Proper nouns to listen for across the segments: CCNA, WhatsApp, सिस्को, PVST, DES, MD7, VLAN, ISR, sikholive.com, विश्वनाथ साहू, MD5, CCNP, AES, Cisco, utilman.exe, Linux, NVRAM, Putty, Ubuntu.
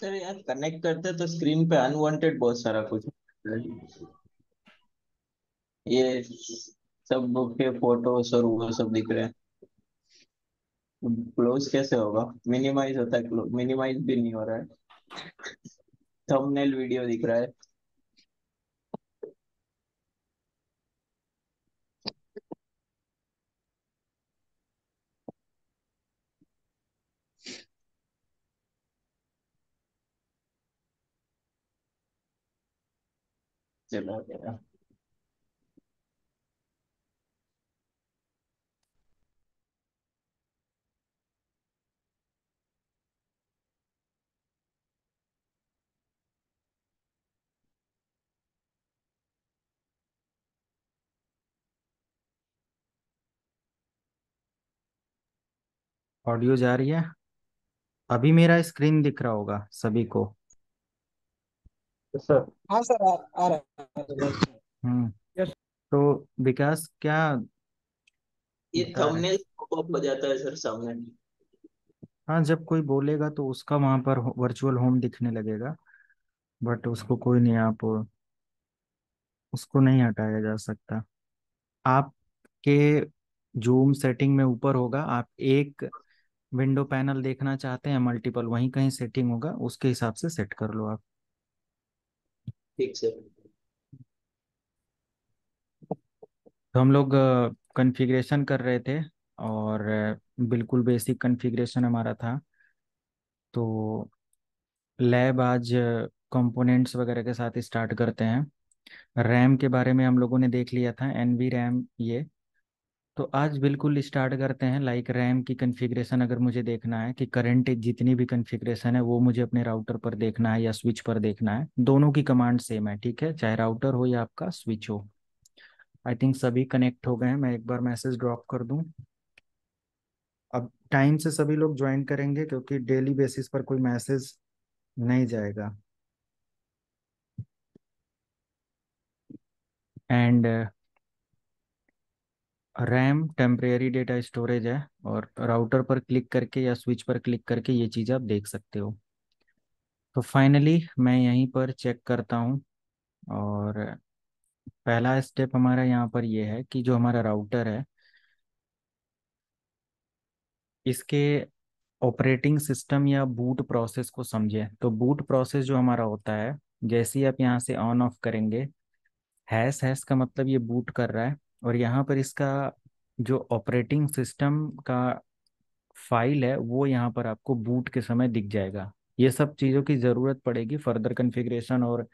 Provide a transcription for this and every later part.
Sir यार connect करते तो स्क्रीन पे अनवांटेड बहुत सारा कुछ, ये सब के फोटोस और वो सब दिख रहे हैं। क्लोज कैसे होगा? मिनिमाइज होता है, मिनिमाइज भी नहीं हो रहा है, थंबनेल वीडियो दिख रहा है। चला गया ऑडियो जा रही है? अभी मेरा स्क्रीन दिख रहा होगा सभी को? सर हाँ सर आ रहा है। यस। तो विकास क्या ये थंबनेल पॉप हो जाता है सर सामने? हाँ, जब कोई बोलेगा तो उसका वहां पर वर्चुअल होम दिखने लगेगा, बट उसको कोई नहीं, आप उसको नहीं हटाया जा सकता। आपके जूम सेटिंग में ऊपर होगा, आप एक विंडो पैनल देखना चाहते हैं मल्टीपल, वहीं कहीं सेटिंग होगा, उसके हिसाब से सेट कर लो आप। ठीक सर। तो हम लोग कॉन्फ़िगरेशन कर रहे थे और बिल्कुल बेसिक कॉन्फ़िगरेशन हमारा था। तो लैब आज कंपोनेंट्स वगैरह के साथ स्टार्ट करते हैं। रैम के बारे में हम लोगों ने देख लिया था, एनवी रैम ये। तो आज बिल्कुल स्टार्ट करते हैं, लाइक रैम की कॉन्फ़िगरेशन अगर मुझे देखना है कि करंट जितनी भी कॉन्फ़िगरेशन है वो मुझे अपने राउटर पर देखना है या स्विच पर देखना है, दोनों की कमांड सेम है, ठीक है, चाहे राउटर हो या आपका स्विच हो। आई थिंक सभी कनेक्ट हो गए हैं, मैं एक बार मैसेज ड्रॉप कर दूं। अब टाइम से सभी लोग ज्वाइन करेंगे क्योंकि डेली बेसिस पर कोई मैसेज नहीं जाएगा। And RAM temporary data storage है और राउटर पर क्लिक करके या स्विच पर क्लिक करके ये चीज़ आप देख सकते हो। तो फाइनली मैं यहीं पर चेक करता हूँ और पहला स्टेप हमारा यहाँ पर ये है कि जो हमारा राउटर है इसके ऑपरेटिंग सिस्टम या बूट प्रोसेस को समझें। तो बूट प्रोसेस जो हमारा होता है, जैसे ही आप यहाँ से ऑन ऑफ करेंगे, हैश हैश का मतलब ये बूट कर रहा है, और यहाँ पर इसका जो ऑपरेटिंग सिस्टम का फाइल है वो यहाँ पर आपको बूट के समय दिख जाएगा। ये सब चीज़ों की ज़रूरत पड़ेगी फर्दर कॉन्फ़िगरेशन और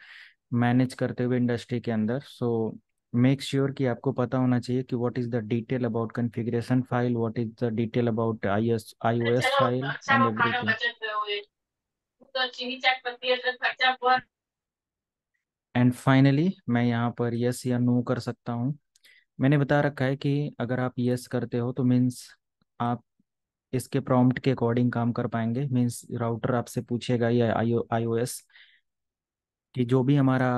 मैनेज करते हुए इंडस्ट्री के अंदर। सो मेक श्योर कि आपको पता होना चाहिए कि what is the detail about configuration file, what is the detail about IOS file and everything. And finally मैं यहाँ पर यस या नो कर सकता हूँ। मैंने बता रखा है कि अगर आप यस करते हो तो मीन्स आप इसके प्रॉम्प्ट के अकॉर्डिंग काम कर पाएंगे, मीन्स राउटर आपसे पूछेगा या आईओएस कि जो भी हमारा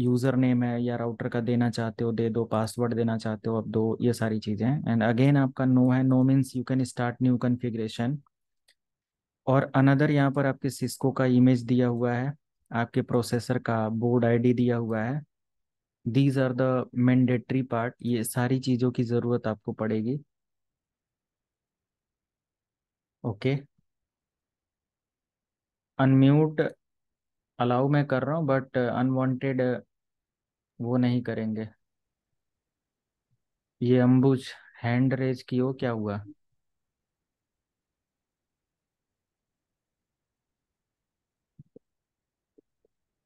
यूज़र नेम है या राउटर का देना चाहते हो दे दो, पासवर्ड देना चाहते हो आप दो, ये सारी चीज़ें। एंड अगेन आपका नो है, no means you can start new configuration. और अनदर यहाँ पर आपके सिस्को का इमेज दिया हुआ है, आपके प्रोसेसर का बोर्ड आईडी दिया हुआ है। These are the mandatory part, ये सारी चीज़ों की ज़रूरत आपको पड़ेगी। ओके, अनम्यूट अलाउ मैं कर रहा हूँ बट अनवांटेड वो नहीं करेंगे। ये अंबुज हैंड रेज की हो, क्या हुआ?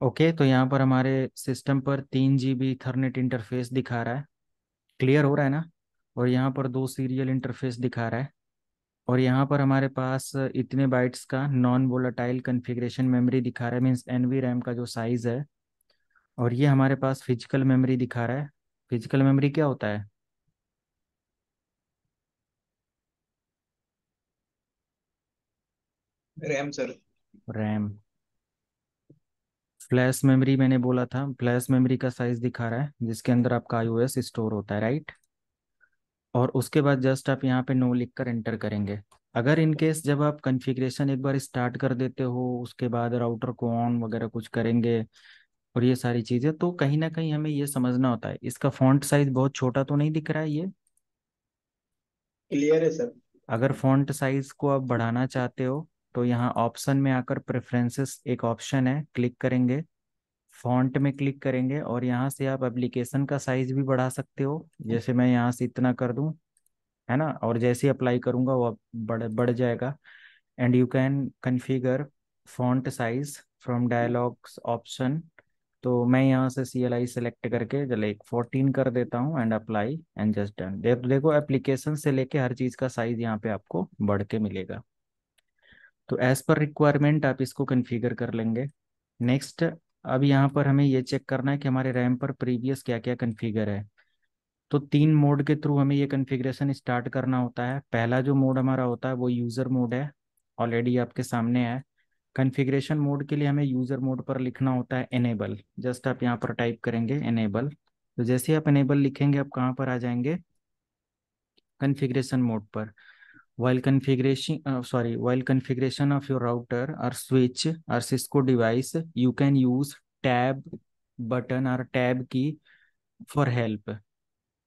ओके तो यहाँ पर हमारे सिस्टम पर 3 GB इथरनेट इंटरफेस दिखा रहा है, क्लियर हो रहा है ना, और यहाँ पर 2 सीरियल इंटरफेस दिखा रहा है, और यहाँ पर हमारे पास इतने बाइट्स का नॉन वोलेटाइल कॉन्फ़िगरेशन मेमोरी दिखा रहा है, मीन्स एनवी रैम का जो साइज़ है, और ये हमारे पास फिजिकल मेमोरी दिखा रहा है। फिजिकल मेमोरी क्या होता है? RAM sir. RAM flash memory मैंने बोला था, फ्लैश मेमोरी का साइज दिखा रहा है जिसके अंदर आपका आईओएस स्टोर होता है, राइट। और उसके बाद जस्ट आप यहाँ पे नो लिखकर एंटर करेंगे। अगर इन केस जब आप कॉन्फ़िगरेशन एक बार स्टार्ट कर देते हो, उसके बाद राउटर को ऑन वगैरह कुछ करेंगे और ये सारी चीज़ें, तो कहीं ना कहीं हमें ये समझना होता है। इसका फॉन्ट साइज बहुत छोटा तो नहीं दिख रहा है, ये क्लियर है सर। अगर फॉन्ट साइज को आप बढ़ाना चाहते हो तो यहाँ ऑप्शन में आकर प्रेफरेंसेस एक ऑप्शन है, क्लिक करेंगे, फॉन्ट में क्लिक करेंगे और यहाँ से आप एप्लीकेशन का साइज भी बढ़ा सकते हो। जैसे मैं यहाँ से इतना कर दूँ, है ना, और जैसे ही अप्लाई करूँगा वो बढ़ जाएगा। And you can configure font size from dialogs option. तो मैं यहाँ से CLI सेलेक्ट करके जल्द एक 14 कर देता हूँ and apply and just done. देखो एप्लीकेशन से लेके हर चीज़ का साइज यहाँ पे आपको बढ़ के मिलेगा। तो एज पर रिक्वायरमेंट आप इसको कन्फिगर कर लेंगे। नेक्स्ट, अब यहाँ पर हमें ये चेक करना है कि हमारे रैम पर प्रीवियस क्या क्या कन्फिगर है। तो 3 मोड के थ्रू हमें ये कन्फिग्रेशन स्टार्ट करना होता है। पहला जो मोड हमारा होता है वो यूज़र मोड है, ऑलरेडी आपके सामने है। कॉन्फ़िगरेशन मोड के लिए हमें यूज़र मोड पर लिखना होता है इनेबल। जस्ट आप यहाँ पर टाइप करेंगे इनेबल। तो जैसे आप इनेबल लिखेंगे आप कहाँ पर आ जाएंगे, कॉन्फ़िगरेशन मोड पर। while configuration of your router or switch or Cisco device, you can use tab button or tab key for help।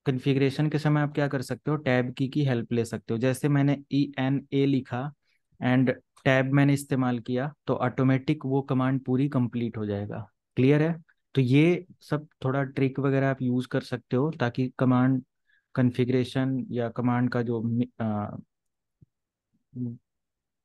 Configuration के समय आप क्या कर सकते हो, टैब की हेल्प ले सकते हो। जैसे मैंने ENA लिखा एंड टैब मैंने इस्तेमाल किया तो ऑटोमेटिक वो कमांड पूरी कंप्लीट हो जाएगा, क्लियर है। तो ये सब थोड़ा ट्रिक वगैरह आप यूज़ कर सकते हो ताकि कमांड कन्फिग्रेशन या कमांड का जो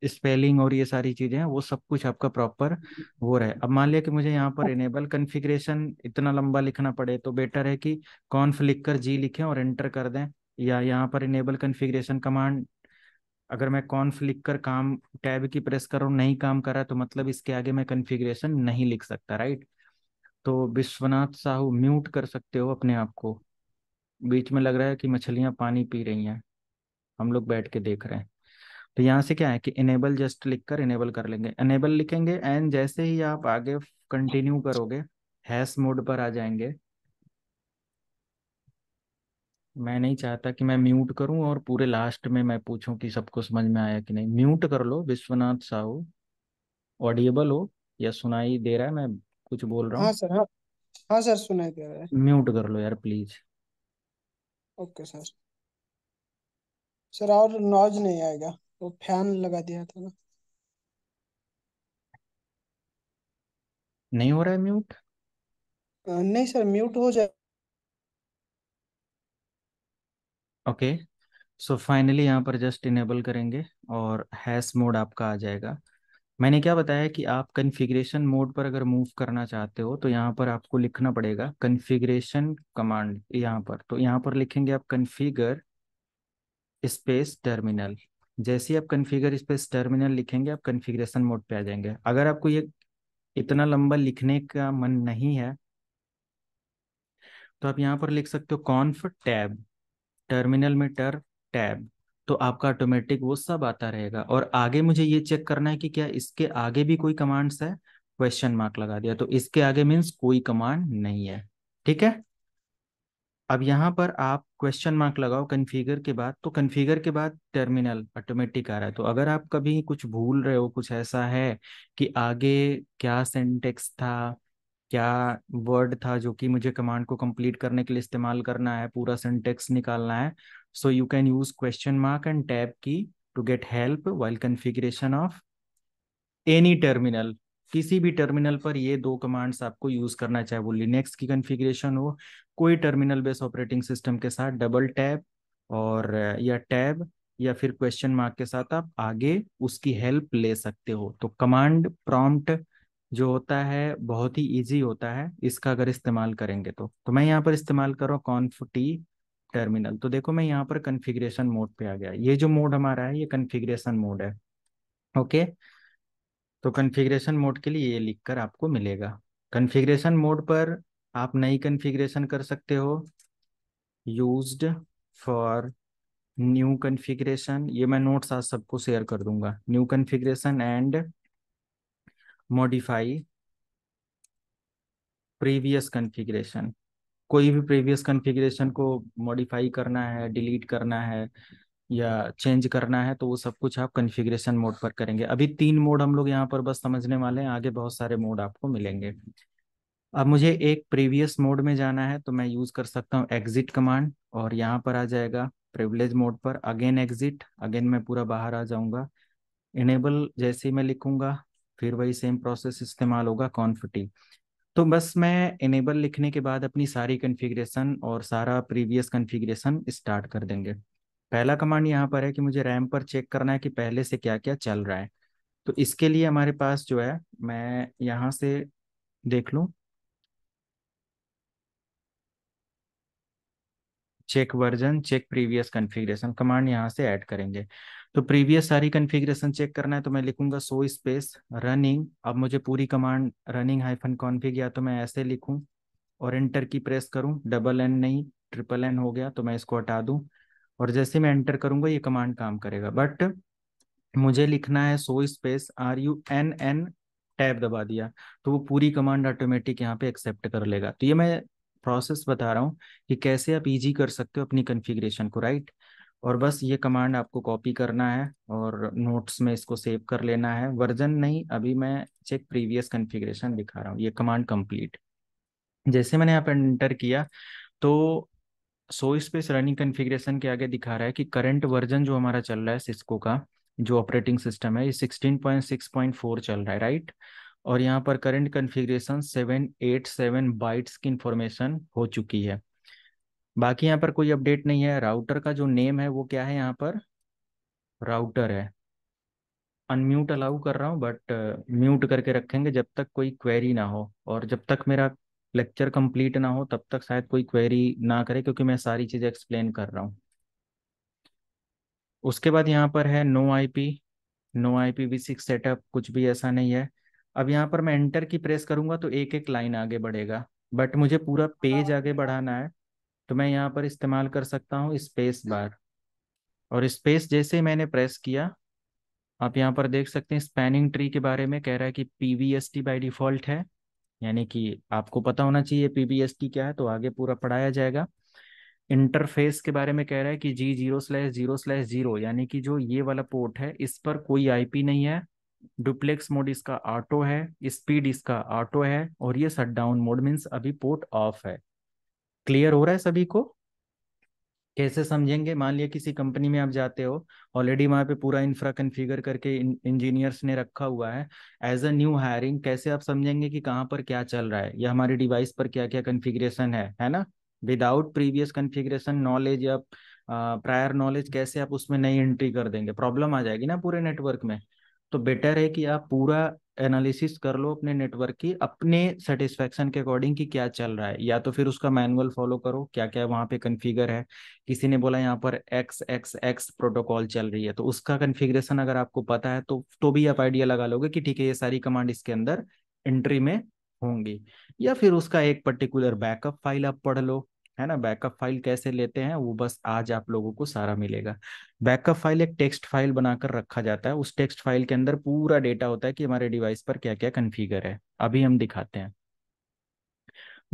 स्पेलिंग और ये सारी चीज़ें हैं वो सब कुछ आपका प्रॉपर वो रहे। अब मान लिया कि मुझे यहाँ पर इनेबल कन्फिग्रेशन इतना लंबा लिखना पड़े तो बेटर है कि कॉन्फ लिख कर G लिखें और एंटर कर दें, या यहाँ पर इनेबल कन्फिग्रेशन कमांड अगर मैं कॉन्फ लिख कर काम टैब की प्रेस करूँ नहीं काम करा तो मतलब इसके आगे मैं कन्फिग्रेशन नहीं लिख सकता, राइट। तो विश्वनाथ साहू म्यूट कर सकते हो अपने आप को, बीच में लग रहा है कि मछलियाँ पानी पी रही हैं, हम लोग बैठ के देख रहे हैं। तो यहाँ से क्या है कि इनेबल जस्ट लिख कर इनेबल कर लेंगे, इनेबल लिखेंगे एंड जैसे ही आप आगे कंटिन्यू करोगे हैश मोड पर आ जाएंगे। मैं नहीं चाहता कि मैं म्यूट करूं और पूरे लास्ट में मैं पूछूं कि सबको समझ में आया कि नहीं। म्यूट कर लो विश्वनाथ साहू, ऑडिएबल हो या सुनाई दे रहा है मैं कुछ बोल रहा हूँ? हाँ सर, हाँ सर सुनाई दे रहा है, म्यूट कर लो यार प्लीज। ओके सर और नॉइज नहीं आएगा, वो फैन लगा दिया था ना। नहीं हो रहा है म्यूट? नहीं सर म्यूट हो जाए। ओके सो फाइनली यहाँ पर जस्ट इनेबल करेंगे और हैश मोड आपका आ जाएगा। मैंने क्या बताया कि आप कन्फिग्रेशन मोड पर अगर मूव करना चाहते हो तो यहाँ पर आपको लिखना पड़ेगा कन्फिग्रेशन कमांड यहाँ पर। तो यहाँ पर लिखेंगे आप कन्फिगर स्पेस टर्मिनल। जैसे ही आप कन्फिगर स्पेस टर्मिनल लिखेंगे आप कन्फिग्रेशन मोड पे आ जाएंगे। अगर आपको ये इतना लंबा लिखने का मन नहीं है तो आप यहाँ पर लिख सकते हो कॉन्फ टैब, टर्मिनल में टैब, तो आपका ऑटोमेटिक वो सब आता रहेगा। और आगे मुझे ये चेक करना है कि क्या इसके आगे भी कोई कमांड्स है, क्वेश्चन मार्क लगा दिया तो इसके आगे मीन्स कोई कमांड नहीं है, ठीक है। अब यहाँ पर आप क्वेश्चन मार्क लगाओ कन्फिगर के बाद, तो कन्फिगर के बाद टर्मिनल ऑटोमेटिक आ रहा है। तो अगर आप कभी कुछ भूल रहे हो, कुछ ऐसा है कि आगे क्या सिंटेक्स था, क्या वर्ड था जो कि मुझे कमांड को कंप्लीट करने के लिए इस्तेमाल करना है, पूरा सिंटेक्स निकालना है, सो you can use question mark and tab key to get help while configuration of any terminal. किसी भी टर्मिनल पर ये 2 कमांड्स आपको यूज करना, चाहे वो लिनक्स की कन्फिगरेशन हो, कोई टर्मिनल बेस्ड ऑपरेटिंग सिस्टम के साथ डबल टैब और या टैब या फिर क्वेश्चन मार्क के साथ आप आगे उसकी हेल्प ले सकते हो। तो कमांड प्रॉम्प्ट जो होता है बहुत ही इजी होता है, इसका अगर इस्तेमाल करेंगे तो मैं यहाँ पर इस्तेमाल कर रहा हूँ कॉन्फ टी टर्मिनल। तो देखो मैं यहाँ पर कन्फिग्रेशन मोड पे आ गया। ये जो मोड हमारा है ये कन्फिग्रेशन मोड है, ओके। तो कन्फिग्रेशन मोड के लिए ये लिखकर आपको मिलेगा। कन्फिग्रेशन मोड पर आप नई कन्फिग्रेशन कर सकते हो, यूज्ड फॉर न्यू कन्फिग्रेशन, ये मैं नोट्स आज सबको शेयर कर दूंगा। New configuration and modify previous configuration, कोई भी प्रीवियस कॉन्फ़िगरेशन को मॉडिफाई करना है, डिलीट करना है या चेंज करना है, तो वो सब कुछ आप कॉन्फ़िगरेशन मोड पर करेंगे। अभी 3 मोड हम लोग यहाँ पर बस समझने वाले हैं, आगे बहुत सारे मोड आपको मिलेंगे। अब मुझे एक प्रीवियस मोड में जाना है तो मैं यूज़ कर सकता हूँ एग्जिट कमांड, और यहाँ पर आ जाएगा प्रिविलेज मोड पर अगेन एग्जिट, अगेन मैं पूरा बाहर आ जाऊँगा। इनेबल जैसे ही मैं लिखूँगा फिर वही सेम प्रोसेस इस्तेमाल होगा कॉन्फिटी। तो बस मैं इनेबल लिखने के बाद अपनी सारी कॉन्फ़िगरेशन और सारा प्रीवियस कॉन्फ़िगरेशन स्टार्ट कर देंगे। पहला कमांड यहाँ पर है कि मुझे रैम पर चेक करना है कि पहले से क्या क्या चल रहा है। तो इसके लिए हमारे पास जो है, मैं यहाँ से देख लूँ, check version check previous configuration command यहाँ से ऐड करेंगे। तो प्रीवियस सारी कॉन्फ़िगरेशन चेक करना है तो मैं लिखूंगा सो स्पेस रनिंग। अब मुझे पूरी कमांड रनिंग हाइफन कॉन्फ़िग, या तो मैं ऐसे लिखूं और एंटर की प्रेस करूं, डबल एन नहीं ट्रिपल एन हो गया तो मैं इसको हटा दूं, और जैसे मैं एंटर करूंगा ये कमांड काम करेगा। बट मुझे लिखना है सो स्पेस RUNN टैब दबा दिया तो वो पूरी कमांड ऑटोमेटिक यहाँ पे एक्सेप्ट कर लेगा। तो ये मैं प्रोसेस बता रहा हूँ कि कैसे आप इजी कर सकते हो अपनी कॉन्फ़िगरेशन को, राइट। और बस ये कमांड आपको कॉपी करना है और नोट्स में इसको सेव कर लेना है। वर्जन नहीं, अभी मैं चेक प्रीवियस कॉन्फ़िगरेशन दिखा रहा हूँ। ये कमांड कंप्लीट, जैसे मैंने यहाँ पर एंटर किया तो सो स्पेस रनिंग कॉन्फ़िगरेशन के आगे दिखा रहा है कि करंट वर्जन जो हमारा चल रहा है सिस्को का जो ऑपरेटिंग सिस्टम है ये 16.6.4 चल रहा है, राइट। और यहाँ पर करंट कॉन्फ़िगरेशन 787 बाइट्स की इन्फॉर्मेशन हो चुकी है, बाकी यहाँ पर कोई अपडेट नहीं है। राउटर का जो नेम है वो क्या है, यहाँ पर राउटर है। अनम्यूट अलाउ कर रहा हूँ बट म्यूट करके रखेंगे जब तक कोई क्वेरी ना हो, और जब तक मेरा लेक्चर कंप्लीट ना हो तब तक शायद कोई क्वेरी ना करे, क्योंकि मैं सारी चीज़ें एक्सप्लेन कर रहा हूँ। उसके बाद यहाँ पर है नो IPv6 सेटअप, कुछ भी ऐसा नहीं है। अब यहाँ पर मैं एंटर की प्रेस करूँगा तो एक एक लाइन आगे बढ़ेगा, बट मुझे पूरा पेज आगे बढ़ाना है तो मैं यहाँ पर इस्तेमाल कर सकता हूँ स्पेस बार, और स्पेस जैसे मैंने प्रेस किया आप यहाँ पर देख सकते हैं स्पैनिंग ट्री के बारे में कह रहा है कि PVST बाय डिफ़ॉल्ट है, यानी कि आपको पता होना चाहिए PVST क्या है तो आगे पूरा पढ़ाया जाएगा। इंटरफेस के बारे में कह रहा है कि G0/0/0 यानी कि जो ये वाला पोर्ट है इस पर कोई IP नहीं है, डुप्लेक्स मोड इसका ऑटो है, स्पीड इसका ऑटो है, और ये शटडाउन मोड मीन्स अभी पोर्ट ऑफ है। क्लियर हो रहा है सभी को? कैसे समझेंगे, मान लिया किसी कंपनी में आप जाते हो, ऑलरेडी वहाँ पे पूरा इंफ्रा कन्फिगर करके इंजीनियर्स ने रखा हुआ है। एज अ न्यू हायरिंग कैसे आप समझेंगे कि कहाँ पर क्या चल रहा है या हमारे डिवाइस पर क्या क्या कॉन्फ़िगरेशन है ना। विदाउट प्रीवियस कॉन्फ़िगरेशन नॉलेज या प्रायर नॉलेज कैसे आप उसमें नई एंट्री कर देंगे, प्रॉब्लम आ जाएगी ना पूरे नेटवर्क में। तो बेटर है कि आप पूरा एनालिसिस कर लो अपने नेटवर्क की, अपने सेटिस्फैक्शन के अकॉर्डिंग कि क्या चल रहा है, या तो फिर उसका मैनुअल फॉलो करो क्या क्या वहाँ पे कन्फिगर है। किसी ने बोला यहाँ पर XXX प्रोटोकॉल चल रही है तो उसका कन्फिग्रेशन अगर आपको पता है तो भी आप आइडिया लगा लोगे कि ठीक है ये सारी कमांड इसके अंदर एंट्री में होंगी। या फिर उसका एक पर्टिकुलर बैकअप फाइल आप पढ़ लो, है ना। बैकअप फाइल कैसे लेते हैं वो बस आज आप लोगों को सारा मिलेगा। बैकअप फाइल एक टेक्स्ट फाइल बनाकर रखा जाता है, उस टेक्स्ट फाइल के अंदर पूरा डेटा होता है कि हमारे डिवाइस पर क्या क्या कॉन्फ़िगर है। अभी हम दिखाते हैं,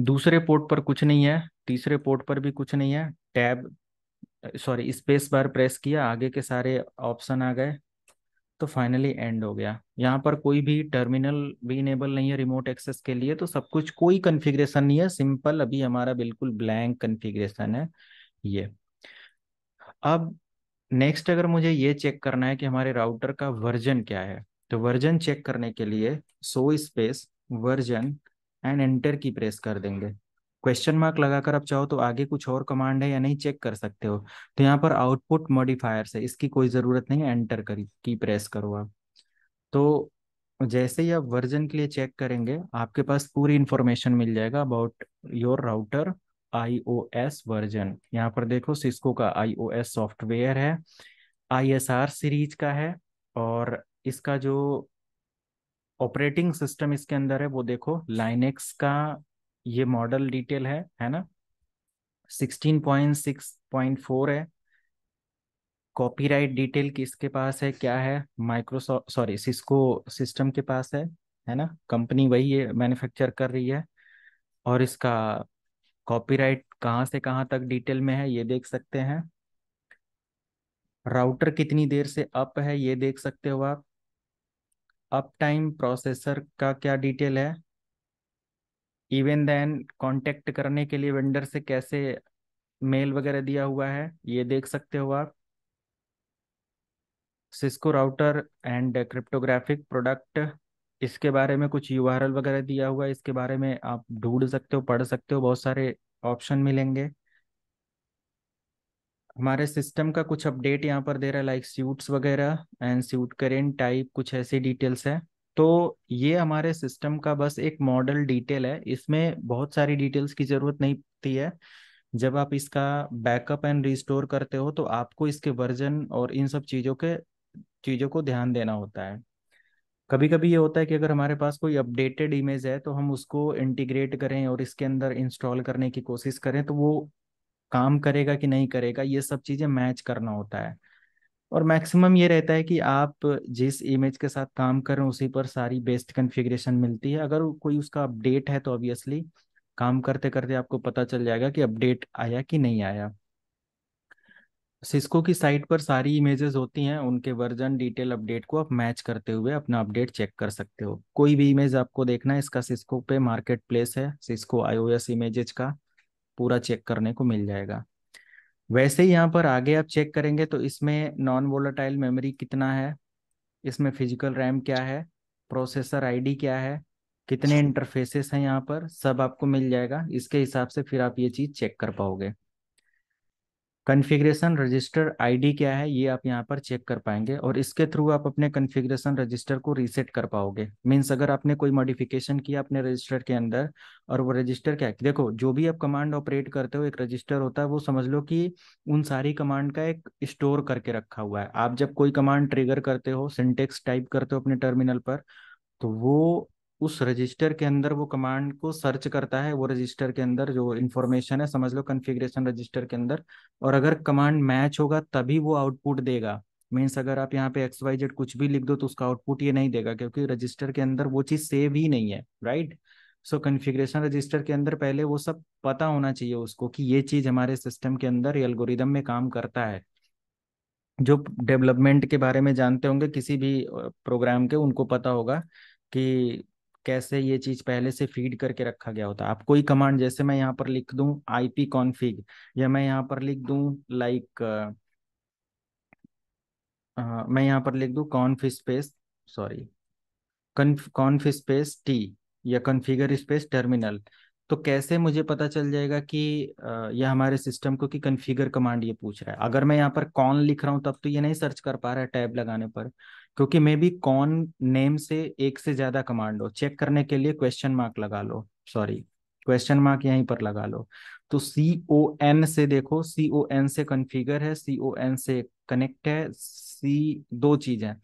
दूसरे पोर्ट पर कुछ नहीं है, तीसरे पोर्ट पर भी कुछ नहीं है। स्पेस बार प्रेस किया, आगे के सारे ऑप्शन आ गए तो फाइनली एंड हो गया। यहाँ पर कोई भी टर्मिनल भी इनेबल नहीं है रिमोट एक्सेस के लिए, तो सब कुछ कोई कॉन्फ़िगरेशन नहीं है, सिंपल अभी हमारा बिल्कुल ब्लैंक कॉन्फ़िगरेशन है ये। अब नेक्स्ट अगर मुझे ये चेक करना है कि हमारे राउटर का वर्जन क्या है, तो वर्जन चेक करने के लिए show space version and enter की प्रेस कर देंगे। क्वेश्चन मार्क लगाकर आप चाहो तो आगे कुछ और कमांड है या नहीं चेक कर सकते हो। तो यहाँ पर आउटपुट मॉडिफायर है, इसकी कोई ज़रूरत नहीं है, एंटर की प्रेस करो आप। तो जैसे ही आप वर्जन के लिए चेक करेंगे आपके पास पूरी इन्फॉर्मेशन मिल जाएगा about your router IOS version. यहाँ पर देखो सिस्को का IOS सॉफ्टवेयर है, ISR सीरीज का है, और इसका जो ऑपरेटिंग सिस्टम इसके अंदर है वो देखो लाइनेक्स का ये मॉडल डिटेल है ना। 16.6.4 है। कॉपीराइट डिटेल किसके पास है क्या है, सिस्को सिस्टम के पास है ना, कंपनी वही ये मैन्युफैक्चर कर रही है। और इसका कॉपीराइट कहाँ से कहाँ तक डिटेल में है ये देख सकते हैं। राउटर कितनी देर से अप है ये देख सकते हो आप। अप टाइम, प्रोसेसर का क्या डिटेल है, इवन देन कांटेक्ट करने के लिए वेंडर से कैसे मेल वगैरह दिया हुआ है ये देख सकते हो आप। सिस्को router and cryptographic product, इसके बारे में कुछ यूआरएल वगैरह दिया हुआ है, इसके बारे में आप ढूंढ सकते हो, पढ़ सकते हो, बहुत सारे ऑप्शन मिलेंगे। हमारे सिस्टम का कुछ अपडेट यहाँ पर दे रहा है, लाइक स्यूट्स वगैरह एंड स्यूट करेंट टाइप, कुछ ऐसी डिटेल्स है। तो ये हमारे सिस्टम का बस एक मॉडल डिटेल है, इसमें बहुत सारी डिटेल्स की ज़रूरत नहीं पड़ती है। जब आप इसका बैकअप एंड रिस्टोर करते हो तो आपको इसके वर्जन और इन सब चीज़ों को ध्यान देना होता है। कभी कभी ये होता है कि अगर हमारे पास कोई अपडेटेड इमेज है तो हम उसको इंटीग्रेट करें और इसके अंदर इंस्टॉल करने की कोशिश करें तो वो काम करेगा कि नहीं करेगा, ये सब चीज़ें मैच करना होता है। और मैक्सिमम ये रहता है कि आप जिस इमेज के साथ काम कर रहे हो उसी पर सारी बेस्ट कॉन्फ़िगरेशन मिलती है। अगर कोई उसका अपडेट है तो ऑब्वियसली काम करते करते आपको पता चल जाएगा कि अपडेट आया कि नहीं आया। सिस्को की साइट पर सारी इमेजेस होती हैं, उनके वर्जन डिटेल अपडेट को आप मैच करते हुए अपना अपडेट चेक कर सकते हो। कोई भी इमेज आपको देखना है इसका सिस्को पे मार्केट प्लेस है, सिस्को आईओएस इमेजेस का पूरा चेक करने को मिल जाएगा। वैसे ही यहाँ पर आगे आप चेक करेंगे तो इसमें नॉन वोलेटाइल मेमोरी कितना है, इसमें फिजिकल रैम क्या है, प्रोसेसर आईडी क्या है, कितने इंटरफेसेस हैं, यहाँ पर सब आपको मिल जाएगा। इसके हिसाब से फिर आप ये चीज़ चेक कर पाओगे। कॉन्फ़िगरेशन रजिस्टर आईडी क्या है ये आप यहाँ पर चेक कर पाएंगे और इसके थ्रू आप अपने कॉन्फ़िगरेशन रजिस्टर को रीसेट कर पाओगे। मीन्स अगर आपने कोई मॉडिफिकेशन किया अपने रजिस्टर के अंदर और वो रजिस्टर क्या है, देखो जो भी आप कमांड ऑपरेट करते हो एक रजिस्टर होता है, वो समझ लो कि उन सारी कमांड का एक स्टोर करके रखा हुआ है। आप जब कोई कमांड ट्रिगर करते हो, सिंटेक्स टाइप करते हो अपने टर्मिनल पर, तो वो उस रजिस्टर के अंदर वो कमांड को सर्च करता है, वो रजिस्टर के अंदर जो इन्फॉर्मेशन है समझ लो कॉन्फ़िगरेशन रजिस्टर के अंदर, और अगर कमांड मैच होगा तभी वो आउटपुट देगा। मीन्स अगर आप यहाँ पे एक्स वाई जेड कुछ भी लिख दो तो उसका आउटपुट ये नहीं देगा क्योंकि रजिस्टर के अंदर वो चीज़ सेव ही नहीं है, राइट। सो कॉन्फ़िगरेशन रजिस्टर के अंदर पहले वो सब पता होना चाहिए उसको कि ये चीज़ हमारे सिस्टम के अंदर एल्गोरिदम में काम करता है। जो डेवलपमेंट के बारे में जानते होंगे किसी भी प्रोग्राम के, उनको पता होगा कि कैसे ये चीज पहले से फीड करके रखा गया होता है। आप कोई कमांड, जैसे मैं यहाँ पर लिख दूं IP config, या मैं यहाँ पर लिख दूं लाइक मैं यहाँ पर लिख दूं conf space sorry conf space t या कॉन्फ़िगर स्पेस टर्मिनल, तो कैसे मुझे पता चल जाएगा कि यह हमारे सिस्टम को कि कॉन्फ़िगर कमांड ये पूछ रहा है। अगर मैं यहाँ पर कॉन लिख रहा हूँ तब तो ये नहीं सर्च कर पा रहा है टैब लगाने पर, क्योंकि मे बी कॉन नेम से एक से ज़्यादा कमांड हो। चेक करने के लिए क्वेश्चन मार्क लगा लो, सॉरी क्वेश्चन मार्क यहीं पर लगा लो, तो CON से देखो, CON से कॉन्फ़िगर है, CON से कनेक्ट है, दो चीज़ें।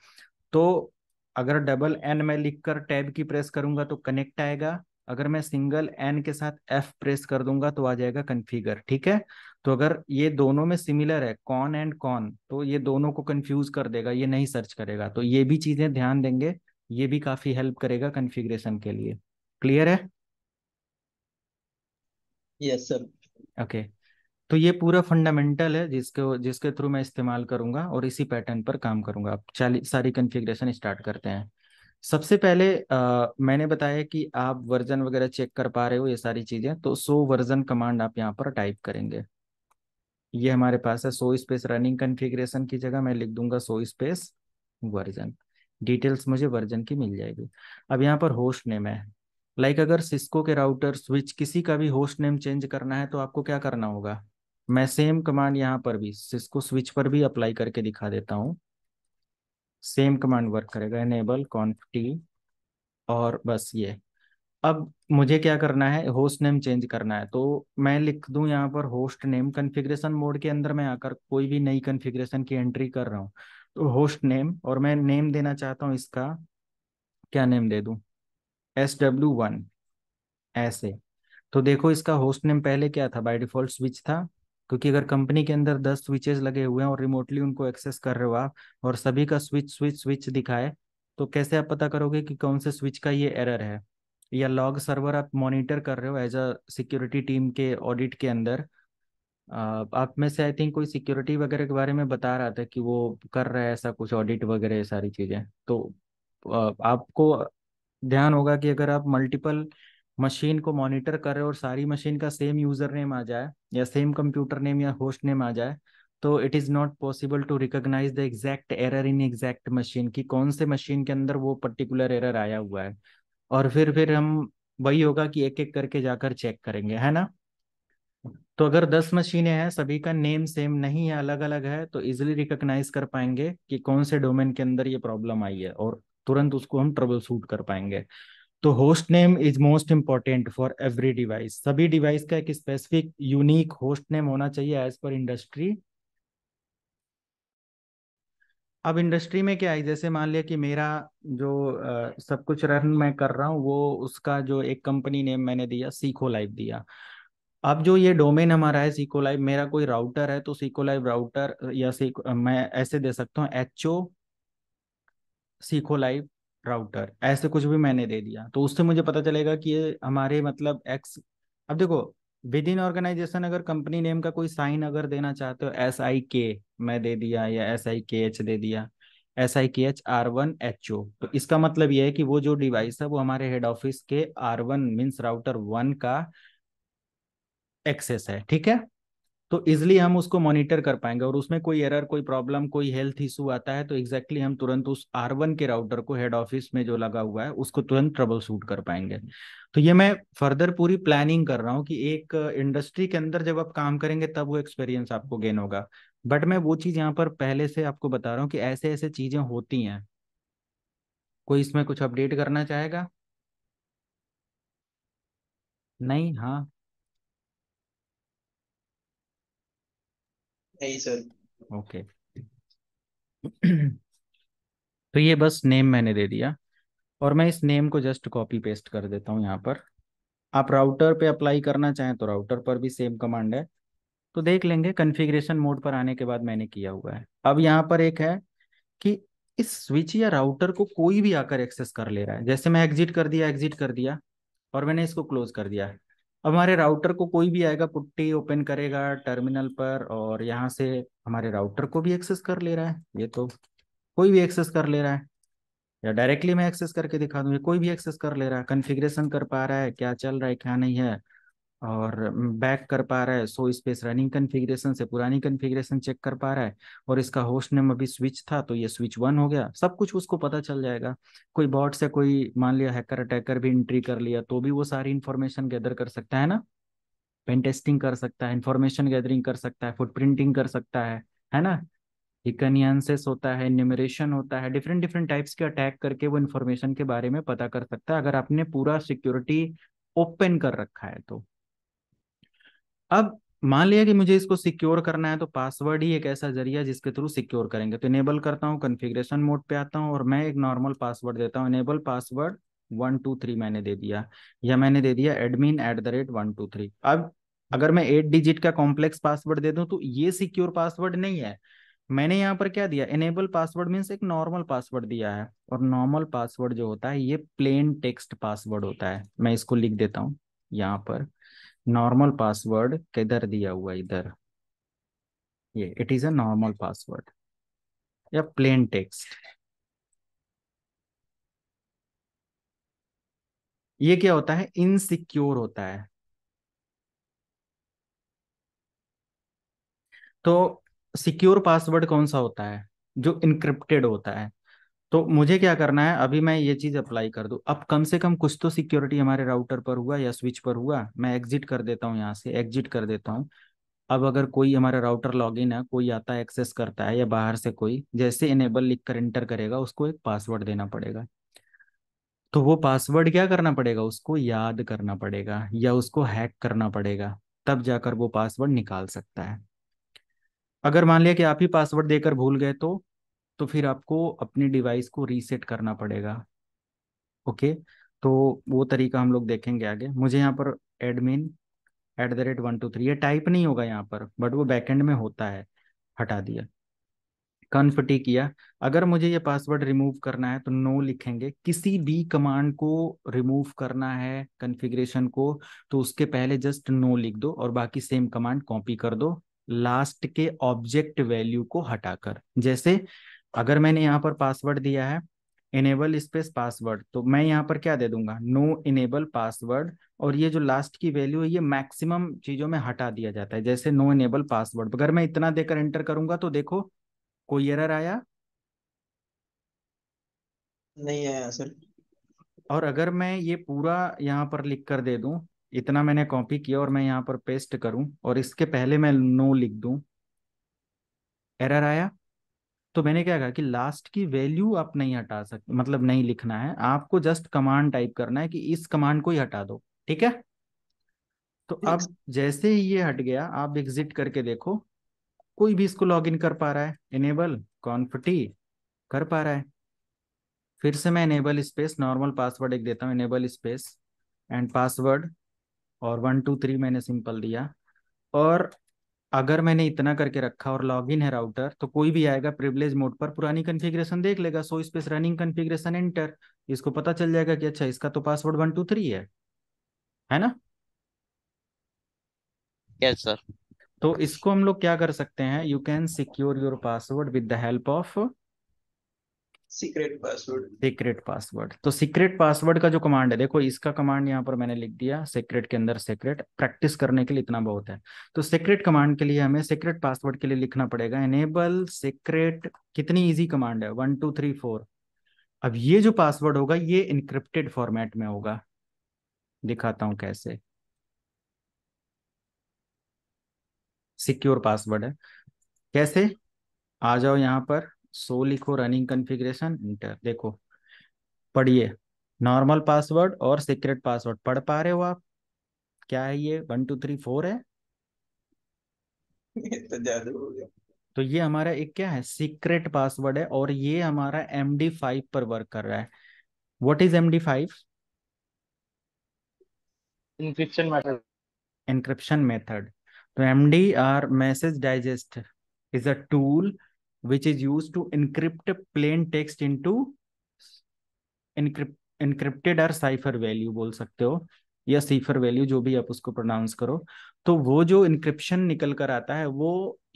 तो अगर डबल N मैं लिखकर टैब की प्रेस करूंगा तो कनेक्ट आएगा, अगर मैं सिंगल N के साथ F प्रेस कर दूंगा तो आ जाएगा कॉन्फ़िगर, ठीक है। तो अगर ये दोनों में सिमिलर है कॉन एंड कॉन, तो ये दोनों को कंफ्यूज कर देगा, ये नहीं सर्च करेगा। तो ये भी चीज़ें ध्यान देंगे, ये भी काफ़ी हेल्प करेगा कॉन्फ़िगरेशन के लिए। क्लियर है? Yes sir. ओके, तो ये पूरा फंडामेंटल है जिसके थ्रू मैं इस्तेमाल करूंगा और इसी पैटर्न पर काम करूंगा। अब चलिए सारी कॉन्फ़िगरेशन स्टार्ट करते हैं। सबसे पहले मैंने बताया कि आप वर्जन वगैरह चेक कर पा रहे हो ये सारी चीज़ें, तो सो वर्जन कमांड आप यहाँ पर टाइप करेंगे। ये हमारे पास है, सो स्पेस रनिंग कॉन्फ़िगरेशन की जगह मैं लिख दूंगा सो स्पेस वर्जन, डिटेल्स मुझे वर्जन की मिल जाएगी। अब यहाँ पर होस्ट नेम है, लाइक अगर सिस्को के राउटर स्विच किसी का भी होस्ट नेम चेंज करना है तो आपको क्या करना होगा, मैं सेम कमांड यहाँ पर भी सिस्को स्विच पर भी अप्लाई करके दिखा देता हूँ। सेम कमांड वर्क करेगा, एनेबल कॉन्फ टी, और बस ये। अब मुझे क्या करना है, होस्ट नेम चेंज करना है, तो मैं लिख दूं यहाँ पर होस्ट नेम। कॉन्फ़िगरेशन मोड के अंदर मैं आकर कोई भी नई कॉन्फ़िगरेशन की एंट्री कर रहा हूँ तो होस्ट नेम, और मैं नेम देना चाहता हूँ, इसका क्या नेम दे दूँ, SW1 ऐसे। तो देखो इसका होस्ट नेम पहले क्या था, बाय डिफ़ॉल्ट स्विच था, क्योंकि अगर कंपनी के अंदर 10 स्विचेस लगे हुए हैं और रिमोटली उनको एक्सेस कर रहे हो आप और सभी का स्विच स्विच स्विच दिखाए तो कैसे आप पता करोगे कि कौन से स्विच का ये एरर है। या लॉग सर्वर आप मॉनिटर कर रहे हो एज अ सिक्योरिटी टीम के ऑडिट के अंदर। आप में से आई थिंक कोई सिक्योरिटी वगैरह के बारे में बता रहा था कि वो कर रहा है ऐसा कुछ ऑडिट वगैरह सारी चीज़ें। तो आपको ध्यान होगा कि अगर आप मल्टीपल मशीन को मॉनिटर कर रहे हो और सारी मशीन का सेम यूज़र नेम आ जाए या सेम कंप्यूटर नेम या होस्ट नेम आ जाए तो it is not possible to recognise the exact error in exact machine कि कौन से मशीन के अंदर वो पर्टिकुलर एरर आया हुआ है। और फिर हम वही होगा कि एक एक करके जाकर चेक करेंगे, है ना। तो अगर 10 मशीनें हैं, सभी का नेम सेम नहीं है, अलग अलग है, तो इजिली रिकॉग्नाइज कर पाएंगे कि कौन से डोमेन के अंदर ये प्रॉब्लम आई है और तुरंत उसको हम ट्रबल शूट कर पाएंगे। तो host name is most important for every device. सभी डिवाइस का एक स्पेसिफिक यूनिक होस्ट नेम होना चाहिए एज पर इंडस्ट्री। अब इंडस्ट्री में क्या है, जैसे मान लिया कि मेरा जो सब कुछ रन मैं कर रहा हूँ वो उसका जो एक कंपनी नेम मैंने दिया सीको लाइव दिया। अब जो ये डोमेन हमारा है सीको लाइव, मेरा कोई राउटर है तो सीको लाइव राउटर या मैं ऐसे दे सकता हूँ HO सीको लाइव राउटर, ऐसे कुछ भी मैंने दे दिया। तो उससे मुझे पता चलेगा कि ये हमारे मतलब X। अब देखो विद इन ऑर्गेनाइजेशन अगर कंपनी नेम का कोई साइन अगर देना चाहते हो SIK मैं दे दिया या SIKH दे दिया, SIKH R1HO, तो इसका मतलब ये है कि वो जो डिवाइस है वो हमारे हेड ऑफिस के R1 मीन्स राउटर 1 का एक्सेस है, ठीक है। तो इजिली हम उसको मॉनिटर कर पाएंगे और उसमें कोई एरर कोई प्रॉब्लम कोई हेल्थ इशू आता है तो एग्जैक्टली हम तुरंत उस R1 के राउटर को हेड ऑफिस में जो लगा हुआ है उसको तुरंत ट्रबल शूट कर पाएंगे। तो ये मैं फर्दर पूरी प्लानिंग कर रहा हूँ कि एक इंडस्ट्री के अंदर जब आप काम करेंगे तब वो एक्सपीरियंस आपको गेन होगा। बट मैं वो चीज़ यहाँ पर पहले से आपको बता रहा हूँ कि ऐसे ऐसे चीज़ें होती हैं। कोई इसमें कुछ अपडेट करना चाहेगा? नहीं? हाँ नहीं सर, ओके। तो ये बस नेम मैंने दे दिया और मैं इस नेम को जस्ट कॉपी पेस्ट कर देता हूँ यहाँ पर। आप राउटर पे अप्लाई करना चाहें तो राउटर पर भी सेम कमांड है, तो देख लेंगे। कॉन्फ़िगरेशन मोड पर आने के बाद मैंने किया हुआ है। अब यहाँ पर एक है कि इस स्विच या राउटर को कोई भी आकर एक्सेस कर ले रहा है। जैसे मैं एग्जिट कर दिया और मैंने इसको क्लोज कर दिया। अब हमारे राउटर को कोई भी आएगा, पुट्टी ओपन करेगा टर्मिनल पर और यहाँ से हमारे राउटर को भी एक्सेस कर ले रहा है। ये तो कोई भी एक्सेस कर ले रहा है, या डायरेक्टली मैं एक्सेस करके दिखा दूँ, कोई भी एक्सेस कर ले रहा है, कॉन्फ़िगरेशन कर पा रहा है क्या चल रहा है क्या नहीं है, और बैक कर पा रहा है। सो स्पेस रनिंग कॉन्फ़िगरेशन से पुरानी कॉन्फ़िगरेशन चेक कर पा रहा है और इसका होस्ट नेम अभी स्विच था तो ये स्विच 1 हो गया। सब कुछ उसको पता चल जाएगा। कोई बॉट से कोई मान लिया हैकर अटैकर भी एंट्री कर लिया तो भी वो सारी इन्फॉर्मेशन गैदर कर सकता है ना, पेन टेस्टिंग कर सकता है, इन्फॉर्मेशन गैदरिंग कर सकता है, फुटप्रिंटिंग कर सकता है ना, रिकनियंसेस होता है, न्यूमरेशन होता है, डिफरेंट डिफरेंट टाइप्स के अटैक करके वो इन्फॉर्मेशन के बारे में पता कर सकता है अगर आपने पूरा सिक्योरिटी ओपन कर रखा है तो। अब मान लिया कि मुझे इसको सिक्योर करना है तो पासवर्ड ही एक ऐसा जरिया जिसके थ्रू सिक्योर करेंगे। तो इनेबल करता हूँ, कॉन्फ़िगरेशन मोड पे आता हूँ और मैं एक नॉर्मल पासवर्ड देता हूँ। इनेबल पासवर्ड 123 मैंने दे दिया, या मैंने दे दिया admin@123। अब अगर मैं 8 डिजिट का कॉम्प्लेक्स पासवर्ड दे दूँ तो ये सिक्योर पासवर्ड नहीं है। मैंने यहाँ पर क्या दिया, इनेबल पासवर्ड मीन्स एक नॉर्मल पासवर्ड दिया है। और नॉर्मल पासवर्ड जो होता है ये प्लेन टेक्स्ट पासवर्ड होता है। मैं इसको लिख देता हूँ यहाँ पर, नॉर्मल पासवर्ड किधर दिया हुआ, इधर, ये it is a normal password या प्लेन टेक्स्ट। ये क्या होता है, इनसिक्योर होता है। तो सिक्योर पासवर्ड कौन सा होता है, जो इनक्रिप्टेड होता है। तो मुझे क्या करना है, अभी मैं ये चीज़ अप्लाई कर दूं, अब कम से कम कुछ तो सिक्योरिटी हमारे राउटर पर हुआ या स्विच पर हुआ। मैं एग्जिट कर देता हूं, यहाँ से एग्जिट कर देता हूं। अब अगर कोई हमारा राउटर लॉगिन है, कोई आता है एक्सेस करता है या बाहर से कोई, जैसे इनेबल लिख कर एंटर करेगा उसको एक पासवर्ड देना पड़ेगा। तो वो पासवर्ड क्या करना पड़ेगा, उसको याद करना पड़ेगा या उसको हैक करना पड़ेगा, तब जाकर वो पासवर्ड निकाल सकता है। अगर मान लिया कि आप ही पासवर्ड देकर भूल गए तो फिर आपको अपनी डिवाइस को रीसेट करना पड़ेगा। ओके, तो वो तरीका हम लोग देखेंगे आगे। मुझे यहाँ पर admin@123 ये टाइप नहीं होगा यहाँ पर, बट वो बैकएंड में होता है, हटा दिया। कन्फटी किया। अगर मुझे ये पासवर्ड रिमूव करना है तो नो लिखेंगे। किसी भी कमांड को रिमूव करना है कॉन्फ़िगरेशन को तो उसके पहले जस्ट नो लिख दो और बाकी सेम कमांड कॉपी कर दो लास्ट के ऑब्जेक्ट वैल्यू को हटाकर। जैसे अगर मैंने यहाँ पर पासवर्ड दिया है इनेबल स्पेस पासवर्ड, तो मैं यहाँ पर क्या दे दूंगा नो इनेबल पासवर्ड, और ये जो लास्ट की वैल्यू है ये मैक्सिमम चीजों में हटा दिया जाता है। जैसे नो इनेबल पासवर्ड अगर मैं इतना देकर एंटर करूंगा तो देखो कोई एरर आया नहीं आया सर। और अगर मैं ये पूरा यहाँ पर लिख कर दे दूं, इतना मैंने कॉपी किया और मैं यहाँ पर पेस्ट करूं और इसके पहले मैं नो लिख दूं, एरर आया। तो मैंने क्या कहा कि लास्ट की वैल्यू आप नहीं हटा सकते, मतलब नहीं लिखना है, आपको जस्ट कमांड टाइप करना है कि इस कमांड को ही हटा दो, ठीक है। तो अब जैसे ही ये हट गया आप एग्जिट करके देखो कोई भी इसको लॉगिन कर पा रहा है, इनेबल कॉन्फटी कर पा रहा है। फिर से मैं इनेबल स्पेस नॉर्मल पासवर्ड एक देता हूँ, इनेबल स्पेस एंड पासवर्ड और 1 2 3 मैंने सिंपल दिया। और अगर मैंने इतना करके रखा और लॉगिन है राउटर तो कोई भी आएगा प्रिविलेज मोड पर पुरानी कॉन्फ़िगरेशन देख लेगा, show space running configuration enter, इसको पता चल जाएगा कि अच्छा इसका तो पासवर्ड 1 2 3 है ना। Yes sir. तो इसको हम लोग क्या कर सकते हैं, you can secure your password with the help of secret password. Secret password, तो सीक्रेट पासवर्ड का जो कमांड है देखो, इसका कमांड यहाँ पर मैंने लिख दिया सीक्रेट के अंदर सीक्रेट, प्रैक्टिस करने के लिए इतना बहुत है। तो सीक्रेट कमांड के लिए हमें सीक्रेट पासवर्ड के लिए लिखना पड़ेगा इनेबल सीक्रेट, कितनी इजी कमांड है 1 2 3 4। अब ये जो पासवर्ड होगा ये इनक्रिप्टेड फॉर्मेट में होगा, दिखाता हूँ कैसे। सिक्योर पासवर्ड है कैसे, आ जाओ यहाँ पर सो लिखो रनिंग कॉन्फ़िगरेशन इंटर, देखो पढ़िए नॉर्मल पासवर्ड और सीक्रेट पासवर्ड, पढ़ पा रहे हो आप, क्या है ये 1 2 3 4 है। ये तो जादू हो गया। तो ये हमारा एक क्या है सीक्रेट पासवर्ड है और ये हमारा MD5 पर वर्क कर रहा है। What is MD5? Encryption method. Encryption method. तो MDR message digest is a tool which is used to encrypt plain text into encrypted or cipher value बोल सकते हो या cipher value जो भी आप उसको pronounce करो। तो वो जो encryption निकल कर आता है वो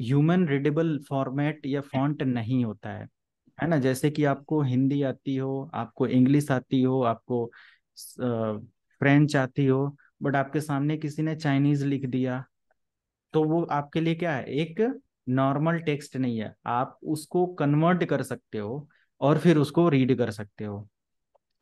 human readable format या font नहीं होता है ना। जैसे कि आपको हिंदी आती हो, आपको इंग्लिश आती हो, आपको फ्रेंच आती हो, बट आपके सामने किसी ने चाइनीज लिख दिया तो वो आपके लिए क्या है एक नॉर्मल टेक्स्ट नहीं है, आप उसको कन्वर्ट कर सकते हो और फिर उसको रीड कर सकते हो।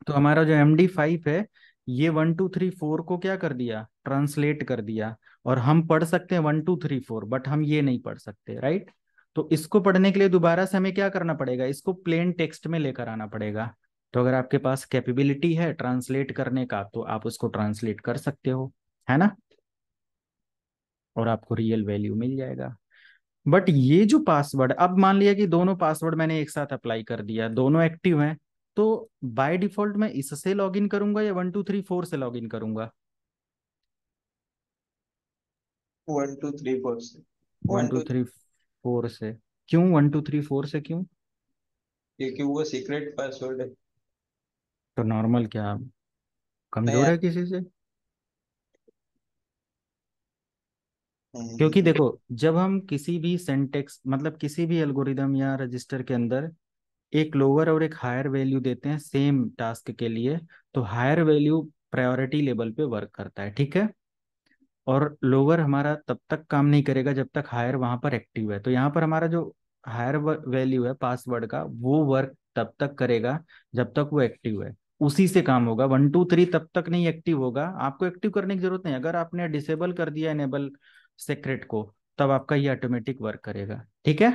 तो हमारा जो MD5 है ये 1 2 3 4 को क्या कर दिया ट्रांसलेट कर दिया और हम पढ़ सकते हैं 1 2 3 4 बट हम ये नहीं पढ़ सकते, राइट। तो इसको पढ़ने के लिए दोबारा से हमें क्या करना पड़ेगा, इसको प्लेन टेक्स्ट में लेकर आना पड़ेगा। तो अगर आपके पास कैपेबिलिटी है ट्रांसलेट करने का तो आप उसको ट्रांसलेट कर सकते हो, है ना, और आपको रियल वैल्यू मिल जाएगा। बट ये जो पासवर्ड, अब मान लिया कि दोनों पासवर्ड मैंने एक साथ अप्लाई कर दिया, दोनों एक्टिव हैं, तो बाय डिफॉल्ट मैं इससे लॉगिन करूंगा या 1 2 3 4 से लॉगिन करूंगा? 1 2 3 4 से। 1 2 3 4 से क्यों? 1 2 3 4 से क्यों? क्योंकि वो सीक्रेट पासवर्ड है। तो नॉर्मल क्या कमजोर है किसी से? क्योंकि देखो जब हम किसी भी सिंटेक्स मतलब किसी भी एल्गोरिदम या रजिस्टर के अंदर एक लोअर और एक हायर वैल्यू देते हैं सेम टास्क के लिए, तो हायर वैल्यू प्रायोरिटी लेवल पे वर्क करता है, ठीक है, और लोअर हमारा तब तक काम नहीं करेगा जब तक हायर वहां पर एक्टिव है। तो यहाँ पर हमारा जो हायर वैल्यू है पासवर्ड का वो वर्क तब तक करेगा जब तक वो एक्टिव है, उसी से काम होगा। 1 2 3 तब तक नहीं एक्टिव होगा, आपको एक्टिव करने की जरूरत नहीं। अगर आपने डिसेबल कर दिया इनेबल सीक्रेट को तब आपका ये ऑटोमेटिक वर्क करेगा, ठीक है,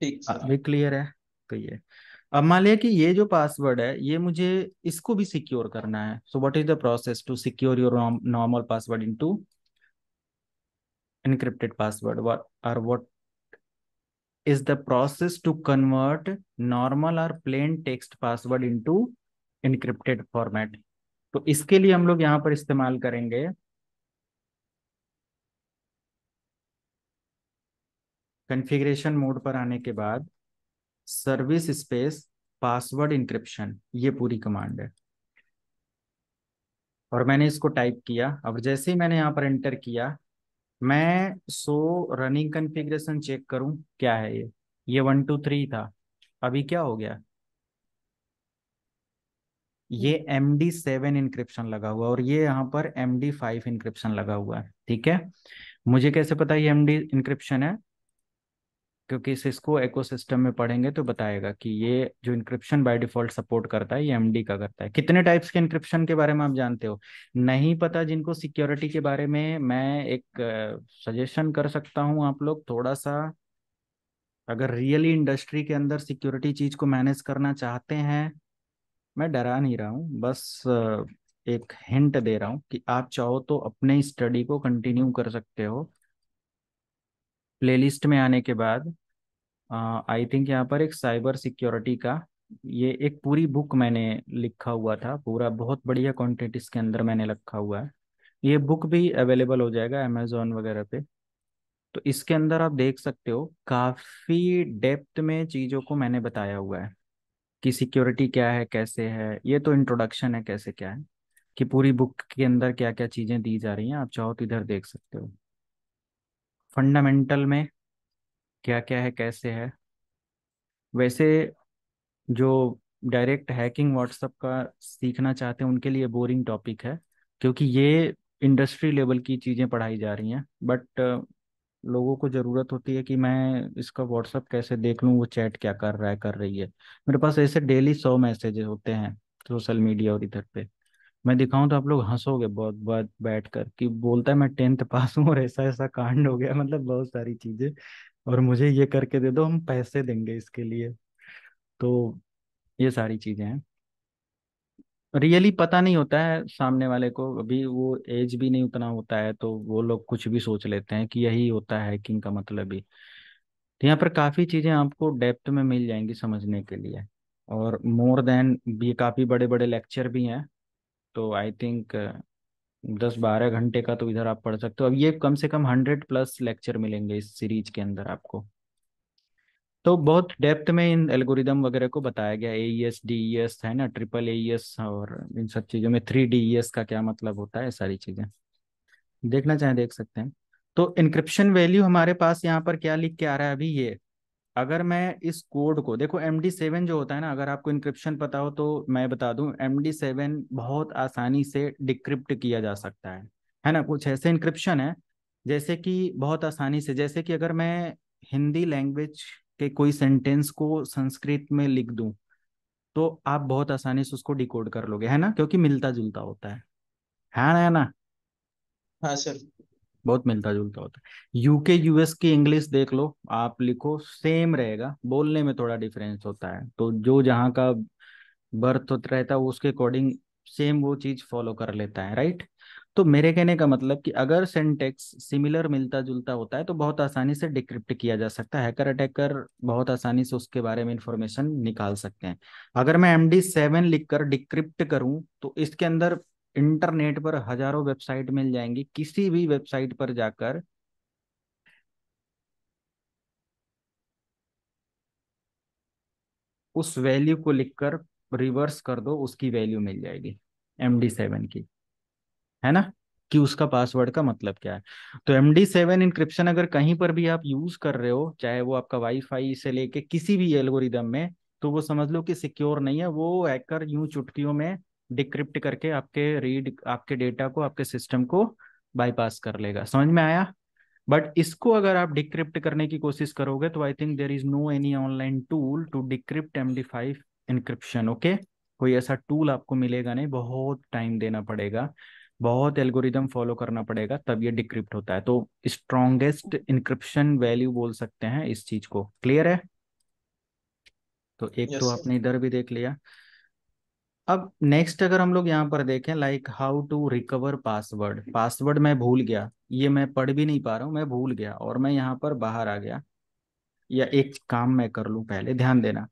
ठीक है, क्लियर है। तो ये अब मान लिया कि ये जो पासवर्ड है ये मुझे इसको भी सिक्योर करना है, so what is the process to secure your normal password into encrypted password? What is the process to convert normal और plain text password into encrypted format? तो इसके लिए हम लोग यहाँ पर इस्तेमाल करेंगे कॉन्फ़िगरेशन मोड पर आने के बाद सर्विस स्पेस पासवर्ड इंक्रिप्शन, ये पूरी कमांड है। और मैंने इसको टाइप किया, अब जैसे ही मैंने यहाँ पर एंटर किया, मैं रनिंग कॉन्फ़िगरेशन चेक करूँ क्या है ये 1 2 3 था, अभी क्या हो गया, ये MD7 इंक्रिप्शन लगा हुआ और ये यहाँ पर MD5 इंक्रिप्शन लगा हुआ है। ठीक है, मुझे कैसे पता ये MD इंक्रिप्शन है, क्योंकि सिस्को इकोसिस्टम में पढ़ेंगे तो बताएगा कि ये जो इंक्रिप्शन बाय डिफॉल्ट सपोर्ट करता है ये MD का करता है। कितने टाइप्स के इंक्रिप्शन के बारे में आप जानते हो? नहीं पता जिनको सिक्योरिटी के बारे में, मैं एक सजेशन कर सकता हूँ, आप लोग थोड़ा सा अगर रियली इंडस्ट्री के अंदर सिक्योरिटी चीज को मैनेज करना चाहते हैं, मैं डरा नहीं रहा हूँ, बस एक हिंट दे रहा हूँ कि आप चाहो तो अपने स्टडी को कंटिन्यू कर सकते हो। प्लेलिस्ट में आने के बाद आई थिंक यहाँ पर एक साइबर सिक्योरिटी का ये एक पूरी बुक मैंने लिखा हुआ था, पूरा बहुत बढ़िया क्वांटिटीज के अंदर मैंने रखा हुआ है। ये बुक भी अवेलेबल हो जाएगा अमेजोन वगैरह पे, तो इसके अंदर आप देख सकते हो काफ़ी डेप्थ में चीज़ों को मैंने बताया हुआ है कि सिक्योरिटी क्या है, कैसे है। ये तो इंट्रोडक्शन है कैसे क्या है, कि पूरी बुक के अंदर क्या क्या चीज़ें दी जा रही हैं, आप चाहो तो इधर देख सकते हो। फंडामेंटल में क्या क्या है, कैसे है। वैसे जो डायरेक्ट हैकिंग व्हाट्सएप का सीखना चाहते हैं उनके लिए बोरिंग टॉपिक है, क्योंकि ये इंडस्ट्री लेवल की चीज़ें पढ़ाई जा रही हैं, बट लोगों को ज़रूरत होती है कि मैं इसका व्हाट्सअप कैसे देख लूँ, वो चैट क्या कर रहा है, कर रही है। मेरे पास ऐसे डेली 100 मैसेजेस होते हैं सोशल मीडिया और इधर पे। मैं दिखाऊं तो आप लोग हंसोगे बहुत बहुत बैठ कर कि बोलता है मैं 10th पास हूँ और ऐसा ऐसा कांड हो गया, मतलब बहुत सारी चीज़ें, और मुझे ये करके दे दो, हम पैसे देंगे इसके लिए। तो ये सारी चीज़ें हैं, रियली पता नहीं होता है सामने वाले को, अभी वो एज भी नहीं उतना होता है, तो वो लोग कुछ भी सोच लेते हैं कि यही होता है हैकिंग का मतलब ही। तो यहाँ पर काफ़ी चीज़ें आपको डेप्थ में मिल जाएंगी समझने के लिए, और मोर देन ये काफ़ी बड़े बड़े लेक्चर भी हैं, तो आई थिंक 10-12 घंटे का तो इधर आप पढ़ सकते हो। अब ये कम से कम 100+ लेक्चर मिलेंगे इस सीरीज के अंदर आपको, तो बहुत डेप्थ में इन एल्गोरिदम वगैरह को बताया गया। AES, DES है ना, ट्रिपल AES, और इन सब चीज़ों में 3DES का क्या मतलब होता है, सारी चीज़ें देखना चाहें देख सकते हैं। तो इंक्रिप्शन वैल्यू हमारे पास यहाँ पर क्या लिख के आ रहा है अभी, ये अगर मैं इस कोड को देखो MD7 जो होता है ना, अगर आपको इंक्रिप्शन पता हो तो मैं बता दूँ, MD7 बहुत आसानी से डिक्रिप्ट किया जा सकता है ना। कुछ ऐसे इंक्रिप्शन है जैसे कि बहुत आसानी से, जैसे कि अगर मैं हिंदी लैंग्वेज कि कोई सेंटेंस को संस्कृत में लिख दूं तो आप बहुत आसानी से उसको डिकोड कर लोगे, है ना, क्योंकि मिलता जुलता होता है ना। हाँ सर, बहुत मिलता जुलता होता है। UK US की इंग्लिश देख लो, आप लिखो सेम रहेगा, बोलने में थोड़ा डिफरेंस होता है, तो जो जहाँ का बर्थ रहता है उसके अकॉर्डिंग सेम वो चीज फॉलो कर लेता है, राइट। तो मेरे कहने का मतलब कि अगर सिंटैक्स सिमिलर मिलता जुलता होता है तो बहुत आसानी से डिक्रिप्ट किया जा सकता है, हैकर अटैकर बहुत आसानी से उसके बारे में इंफॉर्मेशन निकाल सकते हैं। अगर मैं MD7 लिखकर डिक्रिप्ट करूं तो इसके अंदर इंटरनेट पर हजारों वेबसाइट मिल जाएंगी, किसी भी वेबसाइट पर जाकर उस वैल्यू को लिखकर रिवर्स कर दो, उसकी वैल्यू मिल जाएगी MD7 की, है ना, कि उसका पासवर्ड का मतलब क्या है। तो MD7 इंक्रिप्शन अगर कहीं पर भी आप यूज कर रहे हो, चाहे वो आपका वाईफाई से लेके किसी भी एल्गोरिदम में, तो वो समझ लो कि सिक्योर नहीं है, वो हैकर यूं चुटकियों में डिक्रिप्ट करके आपके आपके डेटा को, आपके सिस्टम को बाईपास कर लेगा। समझ में आया? बट इसको अगर आप डिक्रिप्ट करने की कोशिश करोगे तो I think there is no any online tool to decrypt MD5 encryption. Okay, कोई ऐसा टूल आपको मिलेगा नहीं, बहुत टाइम देना पड़ेगा, बहुत एल्गोरिदम फॉलो करना पड़ेगा तब ये डिक्रिप्ट होता है। तो स्ट्रॉन्गेस्ट इंक्रिप्शन वैल्यू बोल सकते हैं इस चीज को। क्लियर है? तो एक तो आपने इधर भी देख लिया। अब नेक्स्ट अगर हम लोग यहाँ पर देखें, like how to recover password. Password मैं भूल गया, ये मैं पढ़ भी नहीं पा रहा हूँ, मैं भूल गया और मैं यहाँ पर बाहर आ गया, या एक काम मैं कर लूँ पहले, ध्यान देना।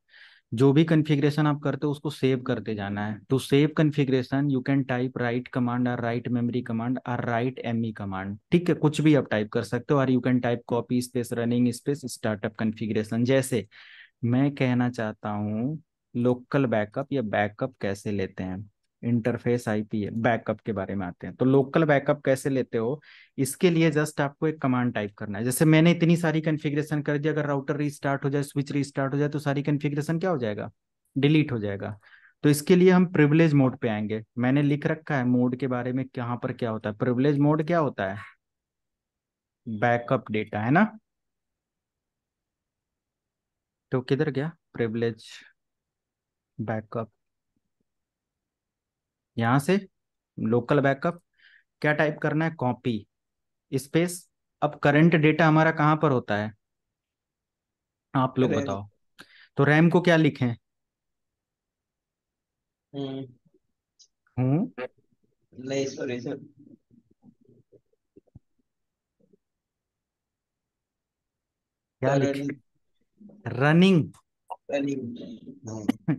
जो भी कन्फिग्रेशन आप करते हो उसको सेव करते जाना है। To save configuration you can type write command और राइट मेमोरी कमांड और राइट ME कमांड, ठीक है, कुछ भी आप टाइप कर सकते हो। और you can type copy space running space startup configuration. जैसे मैं कहना चाहता हूँ लोकल बैकअप या बैकअप कैसे लेते हैं, इंटरफेस आईपी बैकअप के बारे में आते हैं, तो लोकल बैकअप कैसे लेते हो इसके लिए जस्ट आपको एक कमांड टाइप करना है। जैसे मैंने इतनी सारी कॉन्फ़िगरेशन कर दी, अगर राउटर रीस्टार्ट हो जाए, स्विच रीस्टार्ट हो जाए, तो सारी कॉन्फ़िगरेशन क्या हो जाएगा, डिलीट हो जाएगा। तो इसके लिए हम प्रिविलेज मोड पे आएंगे। मैंने लिख रखा है मोड के बारे में, कहाँ पर क्या होता है। प्रिविलेज मोड क्या होता है, बैकअप डेटा, है ना। तो किधर गया प्रिविलेज बैकअप, यहाँ से लोकल बैकअप क्या टाइप करना है, कॉपी स्पेस। अब करंट डेटा हमारा कहाँ पर होता है, आप लोग बताओ। तो रैम को क्या लिखें, नहीं सॉरी सर, क्या लिखें, रनिंग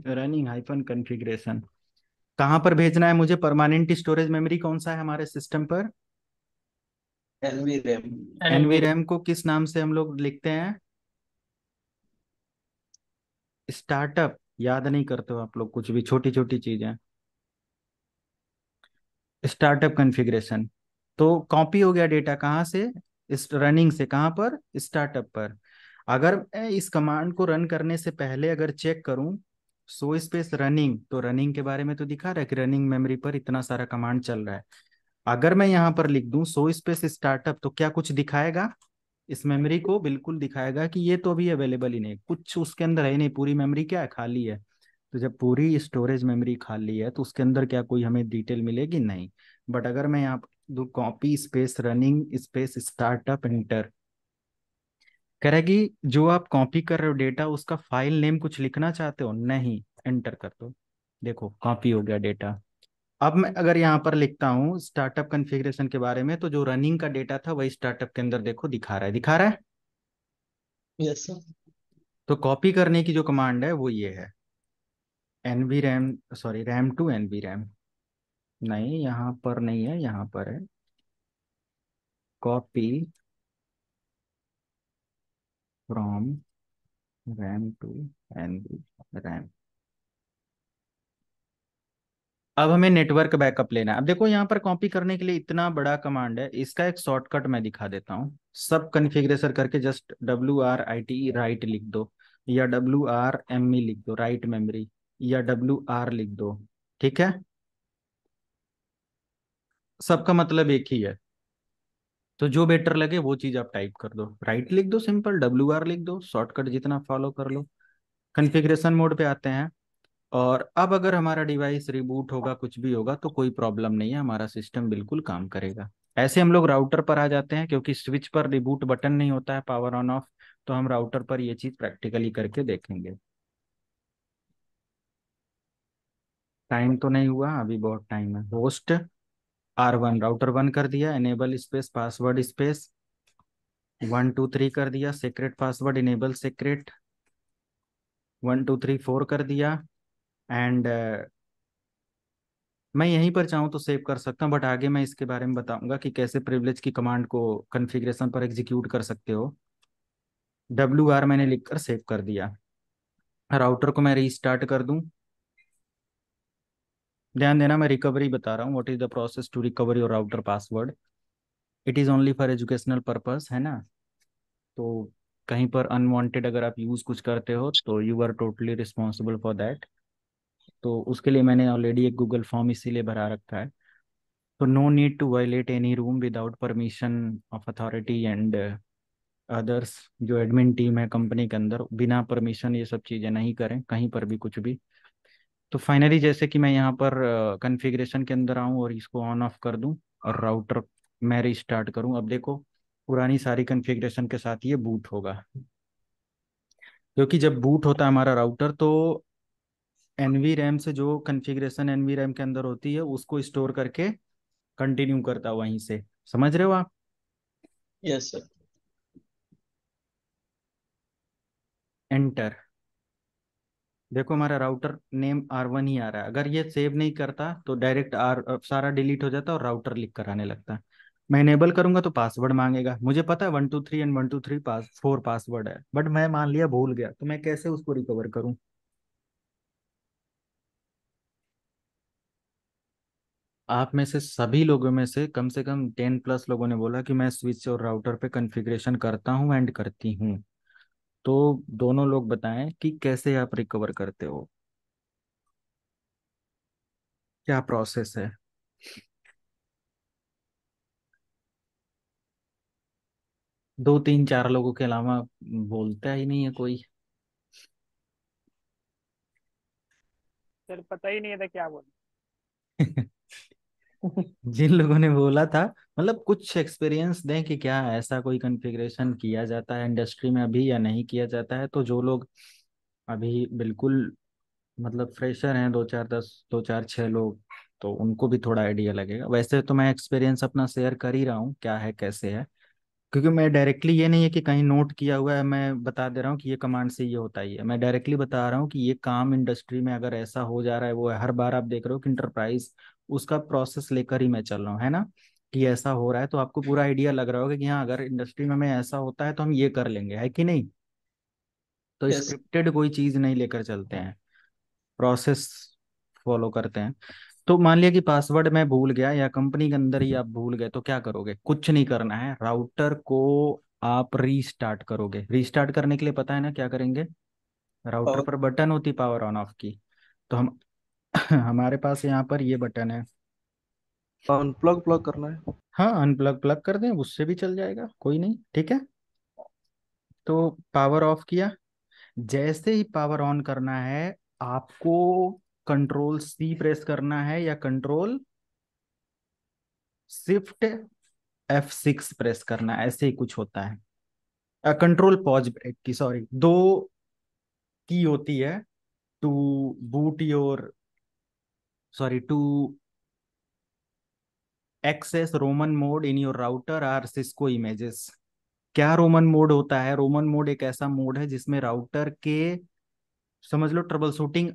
रनिंग हाइफन कॉन्फ़िगरेशन। कहाँ पर भेजना है मुझे, परमानेंट स्टोरेज मेमोरी कौन सा है हमारे सिस्टम पर, NVRAM को किस नाम से हम लोग लिखते हैं, स्टार्टअप। याद नहीं करते हो आप लोग कुछ भी, छोटी छोटी चीजें, स्टार्टअप कॉन्फ़िगरेशन। तो कॉपी हो गया डेटा, कहाँ से, इस रनिंग से, कहाँ पर, स्टार्टअप पर। अगर मैं इस कमांड को रन करने से पहले अगर चेक करूं सो स्पेस रनिंग, तो रनिंग के बारे में तो दिखा रहा है कि रनिंग मेमोरी पर इतना सारा कमांड चल रहा है। अगर मैं यहाँ पर लिख दूं सो स्पेस स्टार्टअप, तो क्या कुछ दिखाएगा, इस मेमोरी को बिल्कुल दिखाएगा कि ये तो अभी अवेलेबल ही नहीं, कुछ उसके अंदर है ही नहीं, पूरी मेमोरी क्या है, खाली है। तो जब पूरी स्टोरेज मेमोरी खाली है तो उसके अंदर क्या कोई हमें डिटेल मिलेगी, नहीं। बट अगर मैं यहाँ पर copy space running space startup enter करेगी, जो आप कॉपी कर रहे हो डेटा उसका फाइल नेम कुछ लिखना चाहते हो, नहीं, एंटर कर दो, देखो कॉपी हो गया डेटा। अब मैं अगर यहाँ पर लिखता हूँ स्टार्टअप कॉन्फ़िगरेशन के बारे में, तो जो रनिंग का डेटा था वही स्टार्टअप के अंदर देखो दिखा रहा है यस सर। तो कॉपी करने की जो कमांड है वो ये है, RAM टू NVRAM, नहीं यहाँ पर नहीं है, यहाँ पर है copy From RAM to NVRAM। अब हमें नेटवर्क बैकअप लेना है। अब देखो यहाँ पर कॉपी करने के लिए इतना बड़ा कमांड है, इसका एक शॉर्टकट मैं दिखा देता हूँ। सब कन्फिग्रेशन करके जस्ट WRITE राइट लिख दो, या WRME लिख दो, राइट मेमोरी, या WR लिख दो, ठीक है, सबका मतलब एक ही है। तो जो बेटर लगे वो चीज आप टाइप कर दो, राइट लिख दो सिंपल, WR लिख दो, शॉर्टकट जितना फॉलो कर लो। कॉन्फ़िगरेशन मोड पे आते हैं, और अब अगर हमारा डिवाइस रिबूट होगा, कुछ भी होगा, तो कोई प्रॉब्लम नहीं है, हमारा सिस्टम बिल्कुल काम करेगा। ऐसे हम लोग राउटर पर आ जाते हैं, क्योंकि स्विच पर रिबूट बटन नहीं होता है, पावर ऑन ऑफ, तो हम राउटर पर ये चीज प्रैक्टिकली करके देखेंगे। टाइम तो नहीं हुआ, अभी बहुत टाइम है। होस्ट R1 राउटर 1 कर दिया, इनेबल स्पेस पासवर्ड स्पेस 1 2 3 कर दिया, सीक्रेट पासवर्ड इनेबल सीक्रेट 1 2 3 4 कर दिया। एंड मैं यहीं पर चाहूँ तो सेव कर सकता हूँ, बट आगे मैं इसके बारे में बताऊंगा कि कैसे प्रिविलेज की कमांड को कॉन्फ़िगरेशन पर एग्जीक्यूट कर सकते हो। WR मैंने लिख कर सेव कर दिया। राउटर को मैं रीस्टार्ट कर दूँ, ध्यान देना मैं रिकवरी बता रहा हूँ, what is the process to recover your router password, it is only for educational purpose, है ना। तो कहीं पर अनवांटेड अगर आप यूज कुछ करते हो तो you are totally responsible for that. तो उसके लिए मैंने ऑलरेडी एक गूगल फॉर्म इसीलिए भरा रखा है। तो no need to violate any room without permission of authority and others. जो एडमिन टीम है कंपनी के अंदर, बिना परमिशन ये सब चीजें नहीं करें, कहीं पर भी कुछ भी। तो फाइनली जैसे कि मैं यहाँ पर कॉन्फ़िगरेशन के अंदर आऊँ और इसको ऑन ऑफ कर दूँ और राउटर मैं रिस्टार्ट करूँ, अब देखो पुरानी सारी कॉन्फ़िगरेशन के साथ ये बूट होगा। क्योंकि जब बूट होता है हमारा राउटर तो NVRAM से जो कॉन्फ़िगरेशन NVRAM के अंदर होती है उसको स्टोर करके कंटिन्यू करता है वहीं से, समझ रहे हो आप। Yes sir. एंटर देखो हमारा राउटर नेम R1 ही आ रहा है। अगर ये सेव नहीं करता तो डायरेक्ट R सारा डिलीट हो जाता और राउटर लिख कर आने लगता है। मैं इनेबल करूंगा तो पासवर्ड मांगेगा, मुझे पता है 123 एंड 123 4 पासवर्ड है, बट मैं मान लिया भूल गया, तो मैं कैसे उसको रिकवर करूं? आप में से सभी लोगों में से कम 10+ लोगों ने बोला कि मैं स्विच और राउटर पे कॉन्फ़िगरेशन करता हूं एंड करती हूं, तो दोनों लोग बताएं कि कैसे आप रिकवर करते हो, क्या प्रोसेस है। दो तीन चार लोगों के अलावा बोलता ही नहीं है कोई। सर पता ही नहीं था क्या बोलूं। जिन लोगों ने बोला था, मतलब कुछ एक्सपीरियंस दें कि क्या ऐसा कोई कॉन्फ़िगरेशन किया जाता है इंडस्ट्री में अभी या नहीं किया जाता है। तो जो लोग अभी बिल्कुल मतलब फ्रेशर हैं, 2-4-10, 2-4-6 लोग, तो उनको भी थोड़ा आइडिया लगेगा। वैसे तो मैं एक्सपीरियंस अपना शेयर कर ही रहा हूँ क्या है कैसे है, क्योंकि मैं डायरेक्टली ये नहीं है कि कहीं नोट किया हुआ है मैं बता दे रहा हूँ कि ये कमांड से ये होता ही है। मैं डायरेक्टली बता रहा हूँ कि ये काम इंडस्ट्री में अगर ऐसा हो जा रहा है वो है। हर बार आप देख रहे हो कि इंटरप्राइज उसका प्रोसेस लेकर ही मैं चल रहा हूँ, है ना, कि ऐसा हो रहा है तो आपको पूरा आइडिया लग रहा होगा कि हाँ अगर इंडस्ट्री में हमें ऐसा होता है तो हम ये कर लेंगे, है कि नहीं। तो स्क्रिप्टेड कोई चीज नहीं लेकर चलते हैं, प्रोसेस फॉलो करते हैं। तो मान लिया कि पासवर्ड मैं भूल गया या कंपनी के अंदर ही आप भूल गए, तो क्या करोगे? कुछ नहीं करना है, राउटर को आप रीस्टार्ट करोगे। रीस्टार्ट करने के लिए पता है ना क्या करेंगे, राउटर पर बटन होती पावर ऑन ऑफ की, तो हम हमारे पास यहाँ पर ये बटन है, अनप्लग प्लग करना है। हाँ अनप्लग प्लग कर दें, उससे भी चल जाएगा, कोई नहीं, ठीक है। तो पावर ऑफ किया, जैसे ही पावर ऑन करना है आपको Ctrl+C प्रेस करना है या Ctrl+Shift+F6 प्रेस करना है, ऐसे ही कुछ होता है। Ctrl+Pause+Break की, सॉरी, 2 की होती है to boot your, sorry, to access ROMMON mode in your router or सिस्को images. क्या रोमन मोड होता है? रोमन मोड एक ऐसा मोड है जिसमें राउटर के, समझ लो, ट्रबल शूटिंग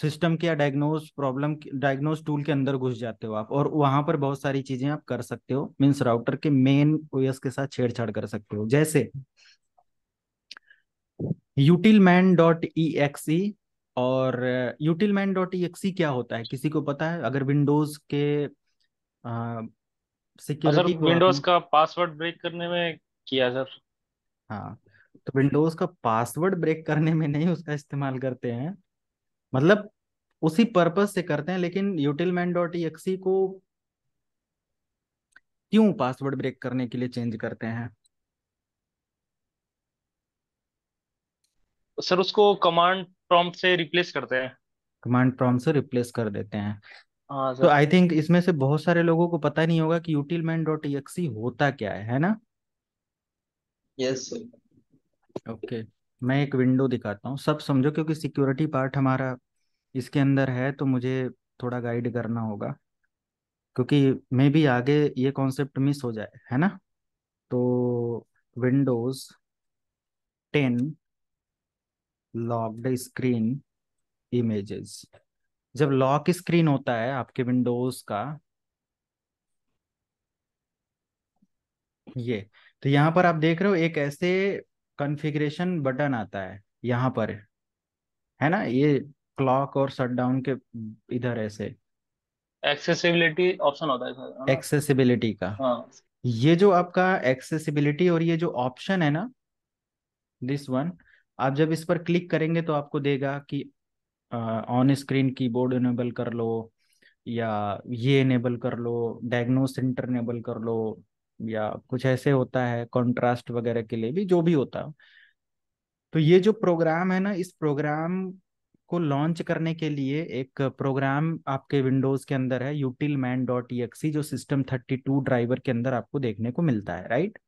सिस्टम के या डायग्नोज टूल के अंदर घुस जाते हो आप, और वहां पर बहुत सारी चीजें आप कर सकते हो, मीन्स राउटर के मेन ओएस के साथ छेड़छाड़ कर सकते हो। जैसे utilman.exe, और utilman.exe क्या होता है किसी को पता है? अगर विंडोज के सिक्योरिटी, विंडोज का पासवर्ड ब्रेक करने में किया सर। हाँ, तो विंडोज का पासवर्ड ब्रेक करने में नहीं, उसका इस्तेमाल करते हैं, मतलब उसी पर्पस से करते हैं। लेकिन utilman.exe को क्यों पासवर्ड ब्रेक करने के लिए चेंज करते हैं सर? उसको कमांड प्रॉम्प्ट से रिप्लेस करते हैं, कमांड प्रॉम्प्ट से रिप्लेस कर देते हैं। तो आई थिंक इसमें से बहुत सारे लोगों को पता नहीं होगा कि utilman.exe होता क्या है ना। यस सर, ओके, मैं एक विंडो दिखाता हूँ, सब समझो, क्योंकि सिक्योरिटी पार्ट हमारा इसके अंदर है तो मुझे थोड़ा गाइड करना होगा, क्योंकि मे भी आगे ये कॉन्सेप्ट मिस हो जाए, है ना। तो विंडोज 10 लॉक्ड स्क्रीन इमेजेस, जब लॉक स्क्रीन होता है आपके विंडोज का ये, तो यहाँ पर आप देख रहे हो एक ऐसे कॉन्फ़िगरेशन बटन आता है यहाँ पर, है ना, ये क्लॉक और शटडाउन के इधर ऐसे एक्सेसिबिलिटी ऑप्शन होता है सर, एक्सेसिबिलिटी का। हाँ, ये जो आपका एक्सेसिबिलिटी और ये जो ऑप्शन है ना, दिस वन, आप जब इस पर क्लिक करेंगे तो आपको देगा कि ऑन स्क्रीन कीबोर्ड इनेबल कर लो, या ये इनेबल कर लो, डायग्नोज सेंटर इनेबल कर लो, या कुछ ऐसे होता है कॉन्ट्रास्ट वगैरह के लिए भी, जो भी होता है। तो ये जो प्रोग्राम है ना, इस प्रोग्राम को लॉन्च करने के लिए एक प्रोग्राम आपके विंडोज के अंदर है utilman.exe, जो system32 ड्राइवर के अंदर आपको देखने को मिलता है, राइट।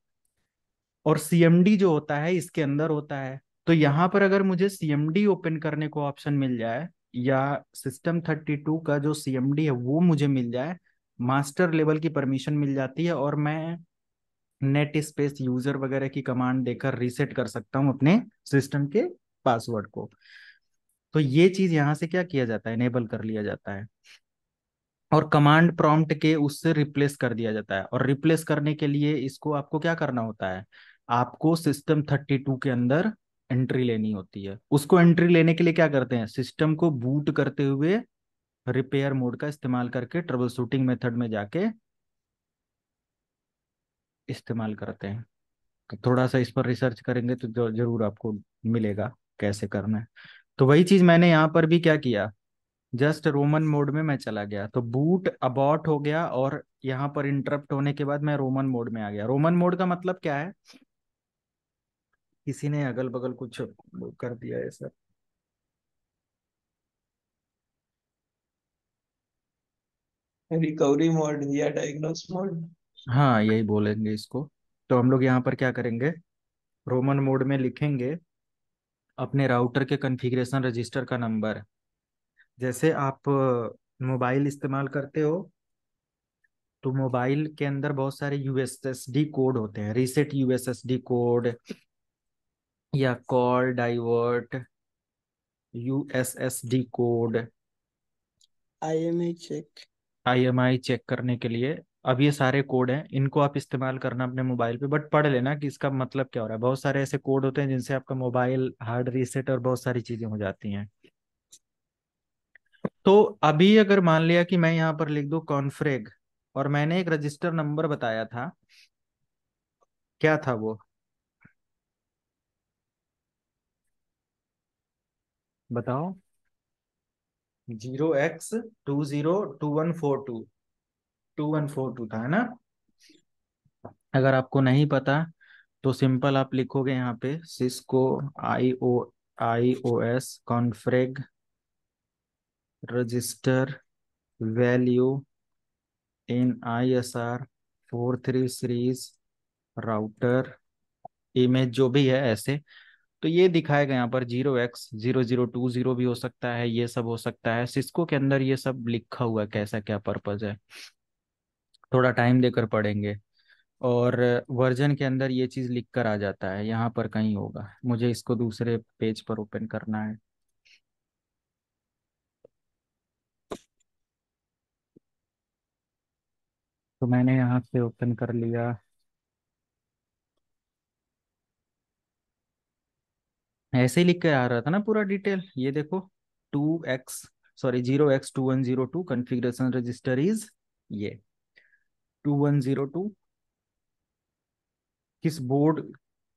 और cmd जो होता है इसके अंदर होता है। तो यहाँ पर अगर मुझे cmd ओपन करने को ऑप्शन मिल जाए, या system32 का जो cmd है वो मुझे मिल जाए, मास्टर लेवल की परमिशन मिल जाती है, और मैं नेट स्पेस यूजर वगैरह की कमांड देकर रीसेट कर सकता हूं अपने सिस्टम के पासवर्ड को। तो ये चीज यहाँ से क्या किया जाता है, इनेबल कर लिया जाता है और कमांड प्रॉम्प्ट के उससे रिप्लेस कर दिया जाता है। और रिप्लेस करने के लिए इसको आपको क्या करना होता है, आपको सिस्टम 32 के अंदर एंट्री लेनी होती है। उसको एंट्री लेने के लिए क्या करते हैं, सिस्टम को बूट करते हुए रिपेयर मोड का इस्तेमाल करके ट्रबल शूटिंग मेथड में जाके इस्तेमाल करते हैं। तो थोड़ा सा इस पर रिसर्च करेंगे तो जरूर आपको मिलेगा कैसे करना है। तो वही चीज मैंने यहाँ पर भी क्या किया, जस्ट रोमन मोड में मैं चला गया, तो बूट अबॉट हो गया और यहाँ पर इंटरप्ट होने के बाद मैं रोमन मोड में आ गया। रोमन मोड का मतलब क्या है, किसी ने अगल बगल कुछ कर दिया है सर, रिकवरी मोड या डायग्नोस मोड, हाँ यही बोलेंगे इसको। तो हम लोग यहाँ पर क्या करेंगे, रोमन मोड में लिखेंगे अपने राउटर के कॉन्फ़िगरेशन रजिस्टर का नंबर। जैसे आप मोबाइल इस्तेमाल करते हो तो मोबाइल के अंदर बहुत सारे यूएसएसडी कोड होते हैं, रीसेट यूएसएसडी कोड या call divert USSD code, IMEI check करने के लिए। अब ये सारे कोड हैं, इनको आप इस्तेमाल करना अपने मोबाइल पे, बट पढ़ लेना कि इसका मतलब क्या हो रहा है। बहुत सारे ऐसे कोड होते हैं जिनसे आपका मोबाइल हार्ड रीसेट और बहुत सारी चीजें हो जाती हैं। तो अभी अगर मान लिया कि मैं यहाँ पर लिख दूं कॉन्फ्रेग, और मैंने एक रजिस्टर नंबर बताया था, क्या था वो बताओ, 0x202142 था, है ना। अगर आपको नहीं पता तो सिंपल आप लिखोगे यहाँ पे सिस्को IOS confreg register value in ISR 43 series router image जो भी है ऐसे। तो ये दिखाएगा यहाँ पर 0x0020 भी हो सकता है, ये सब हो सकता है। सिस्को के अंदर ये सब लिखा हुआ कैसा क्या पर्पज है, थोड़ा टाइम देकर पढ़ेंगे। और वर्जन के अंदर ये चीज लिख कर आ जाता है, यहाँ पर कहीं होगा, मुझे इसको दूसरे पेज पर ओपन करना है। तो मैंने यहाँ से ओपन कर लिया, ऐसे ही लिख के आ रहा था ना पूरा डिटेल। ये देखो 0x2102 कॉन्फ़िगरेशन रजिस्टर इज ये 2102 किस बोर्ड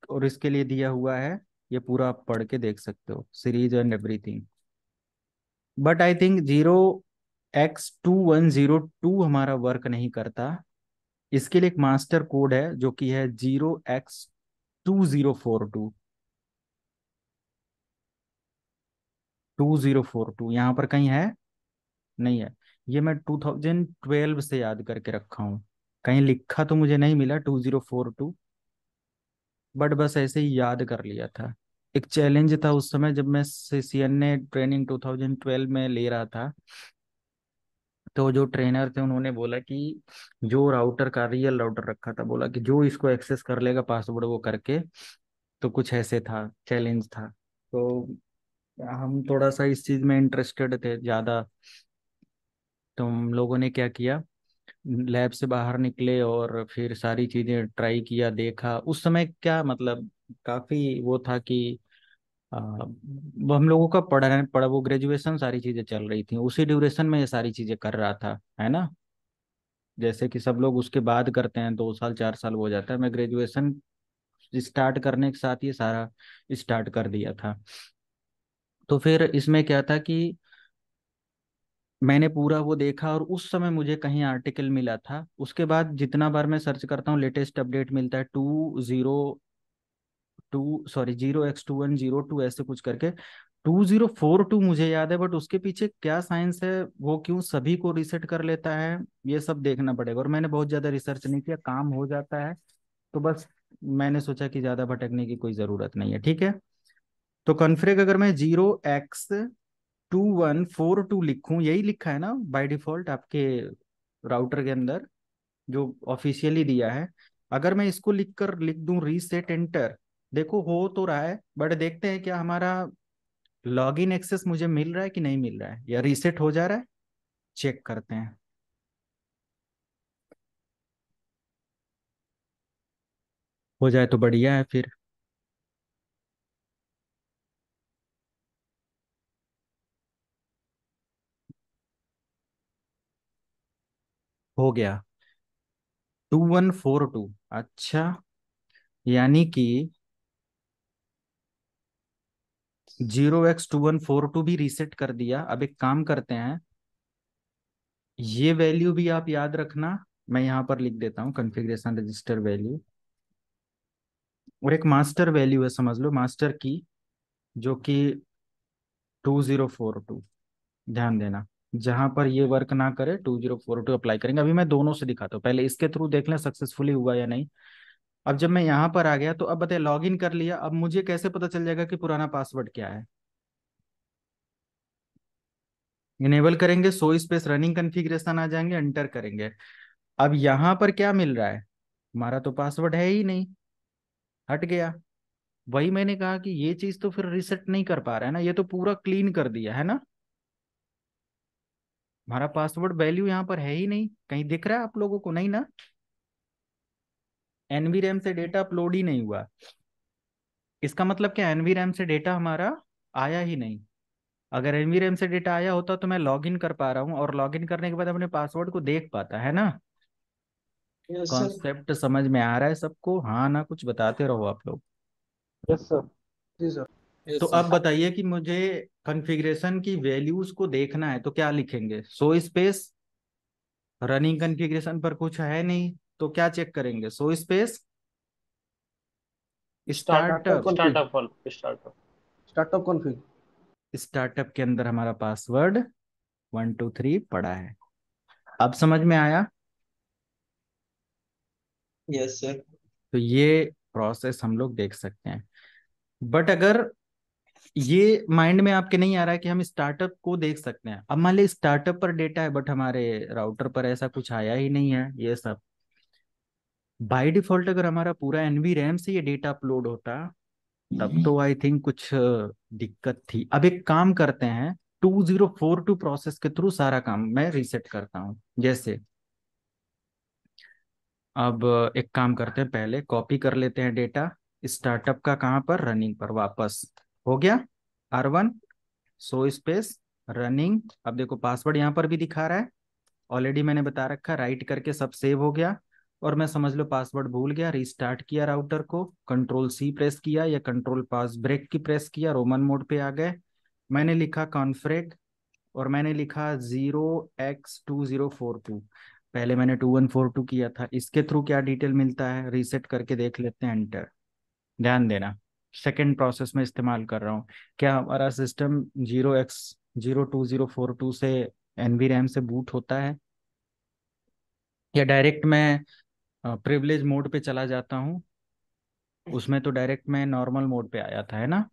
और इसके लिए दिया हुआ है, ये पूरा आप पढ़ के देख सकते हो, series and everything. But I think 0x2102 हमारा वर्क नहीं करता, इसके लिए एक मास्टर कोड है जो कि है 0x2042 2042 यहाँ पर कहीं है, नहीं है। ये मैं 2012 से याद करके रखा हूँ, कहीं लिखा तो मुझे नहीं मिला 2042, बट बस ऐसे ही याद कर लिया था। एक चैलेंज था उस समय जब मैं CCNA ट्रेनिंग 2012 में ले रहा था, तो जो ट्रेनर थे उन्होंने बोला कि जो राउटर का रियल राउटर रखा था, बोला कि जो इसको एक्सेस कर लेगा पासवर्ड वो करके, तो कुछ ऐसे था, चैलेंज था। तो हम थोड़ा सा इस चीज में इंटरेस्टेड थे ज्यादा, तो हम लोगों ने क्या किया, लैब से बाहर निकले और फिर सारी चीजें ट्राई किया, देखा। उस समय क्या मतलब काफी वो था कि हम लोगों का पढ़ा वो ग्रेजुएशन सारी चीजें चल रही थी, उसी ड्यूरेशन में ये सारी चीजें कर रहा था, है ना। जैसे कि सब लोग उसके बाद करते हैं, 2 साल 4 साल हो जाता है, मैं ग्रेजुएशन स्टार्ट करने के साथ ये सारा स्टार्ट कर दिया था। तो फिर इसमें क्या था कि मैंने पूरा वो देखा, और उस समय मुझे कहीं आर्टिकल मिला था, उसके बाद जितना बार मैं सर्च करता हूँ लेटेस्ट अपडेट मिलता है 0x2102 ऐसे कुछ करके। 2042 मुझे याद है, बट उसके पीछे क्या साइंस है, वो क्यों सभी को रीसेट कर लेता है, ये सब देखना पड़ेगा। और मैंने बहुत ज्यादा रिसर्च नहीं किया, काम हो जाता है, तो बस मैंने सोचा कि ज्यादा भटकने की कोई जरूरत नहीं है, ठीक है। तो कॉन्फ्रेग अगर मैं 0x2142 लिखूं, यही लिखा है ना बाय डिफॉल्ट आपके राउटर के अंदर जो ऑफिशियली दिया है, अगर मैं इसको लिख दूं रीसेट एंटर, देखो हो तो रहा है, बट देखते हैं क्या हमारा लॉगिन एक्सेस मुझे मिल रहा है कि नहीं मिल रहा है या रीसेट हो जा रहा है, चेक करते हैं। हो जाए तो बढ़िया है। फिर हो गया 2142। अच्छा, यानी कि 0x2142 भी रीसेट कर दिया। अब एक काम करते हैं, ये वैल्यू भी आप याद रखना, मैं यहाँ पर लिख देता हूँ कॉन्फ़िगरेशन रजिस्टर वैल्यू, और एक मास्टर वैल्यू है, समझ लो मास्टर की, जो कि 2042। ध्यान देना जहां पर ये वर्क ना करे 2042 अप्लाई करेंगे। अभी मैं दोनों से दिखाता हूँ, पहले इसके थ्रू देख लें सक्सेसफुली हुआ या नहीं। अब जब मैं यहाँ पर आ गया तो अब बताइए लॉग इन कर लिया, अब मुझे कैसे पता चल जाएगा कि पुराना पासवर्ड क्या है। इनेबल करेंगे, सो स्पेस रनिंग कॉन्फ़िगरेशन आ जाएंगे, एंटर करेंगे। अब यहाँ पर क्या मिल रहा है, हमारा तो पासवर्ड है ही नहीं, हट गया। वही मैंने कहा कि ये चीज तो फिर रिसेट नहीं कर पा रहा है ना, ये तो पूरा क्लीन कर दिया है ना, हमारा पासवर्ड वैल्यू यहाँ पर है ही नहीं। कहीं दिख रहा है आप लोगों को? नहीं ना, एनवीरैम से डेटा अपलोड ही नहीं हुआ। इसका मतलब क्या, एनवीरैम से डेटा हमारा आया ही नहीं। अगर एनवीरैम से डेटा आया होता तो मैं लॉगिन कर पा रहा हूँ, और लॉगिन करने के बाद अपने पासवर्ड को देख पाता है ना। कॉन्सेप्ट समझ में आ रहा है सबको? हाँ ना, कुछ बताते रहो आप लोग। यस सर, जी सर। तो अब बताइए कि मुझे कॉन्फ़िगरेशन की वैल्यूज को देखना है, तो क्या लिखेंगे? सो स्पेस रनिंग कॉन्फ़िगरेशन पर कुछ है नहीं, तो क्या चेक करेंगे? Show space startup config, startup के अंदर हमारा पासवर्ड 123 पड़ा है। अब समझ में आया? Yes sir. तो ये प्रोसेस हम लोग देख सकते हैं। बट अगर ये माइंड में आपके नहीं आ रहा है कि हम स्टार्टअप को देख सकते हैं, अब मान ली स्टार्टअप पर डेटा है बट हमारे राउटर पर ऐसा कुछ आया ही नहीं है, ये सब बाय डिफॉल्ट अगर हमारा पूरा एनवीरैम से ये डेटा अपलोड होता तब तो आई थिंक कुछ दिक्कत थी। अब एक काम करते हैं, 2042 प्रोसेस के थ्रू सारा काम मैं रीसेट करता हूँ। जैसे अब एक काम करते हैं, पहले कॉपी कर लेते हैं डेटा स्टार्टअप का, कहाँ पर? रनिंग पर। वापस हो गया R1 सो स्पेस रनिंग। अब देखो पासवर्ड यहाँ पर भी दिखा रहा है, ऑलरेडी मैंने बता रखा, राइट करके सब सेव हो गया। और मैं समझ लो पासवर्ड भूल गया, रिस्टार्ट किया राउटर को, कंट्रोल C प्रेस किया या कंट्रोल ब्रेक की प्रेस किया, रोमन मोड पे आ गए। मैंने लिखा कॉन्फ्रेग और मैंने लिखा 0x2042। पहले मैंने 2142 किया था, इसके थ्रू क्या डिटेल मिलता है रीसेट करके देख लेते हैं, एंटर। ध्यान देना सेकेंड प्रोसेस में इस्तेमाल कर रहा हूँ, क्या हमारा सिस्टम 0x202042 से एनवीरैम से बूट होता है या डायरेक्ट मैं प्रिविलेज मोड पे चला जाता हूँ। उसमें तो डायरेक्ट मैं नॉर्मल मोड पे आया था है ना,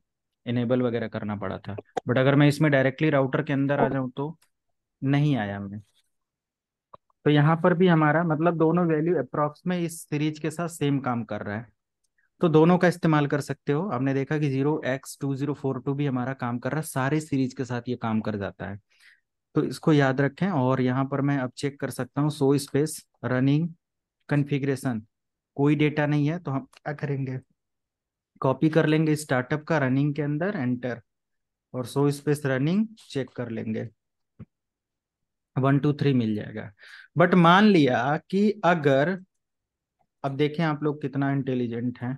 इनेबल वगैरह करना पड़ा था। बट अगर मैं इसमें डायरेक्टली राउटर के अंदर आ जाऊँ तो नहीं आया मैं। तो यहाँ पर भी हमारा मतलब दोनों वैल्यू अप्रॉक्स में इस सीरीज के साथ सेम काम कर रहा है, तो दोनों का इस्तेमाल कर सकते हो। आपने देखा कि 0x2042 भी हमारा काम कर रहा है, सारे सीरीज के साथ ये काम कर जाता है, तो इसको याद रखें। और यहाँ पर मैं अब चेक कर सकता हूँ, सो स्पेस रनिंग कॉन्फ़िगरेशन, कोई डेटा नहीं है तो हम क्या करेंगे, कॉपी कर लेंगे स्टार्टअप का रनिंग के अंदर, एंटर, और सो स्पेस रनिंग चेक कर लेंगे, 123 मिल जाएगा। बट मान लिया कि अगर, अब देखें आप लोग कितना इंटेलिजेंट हैं,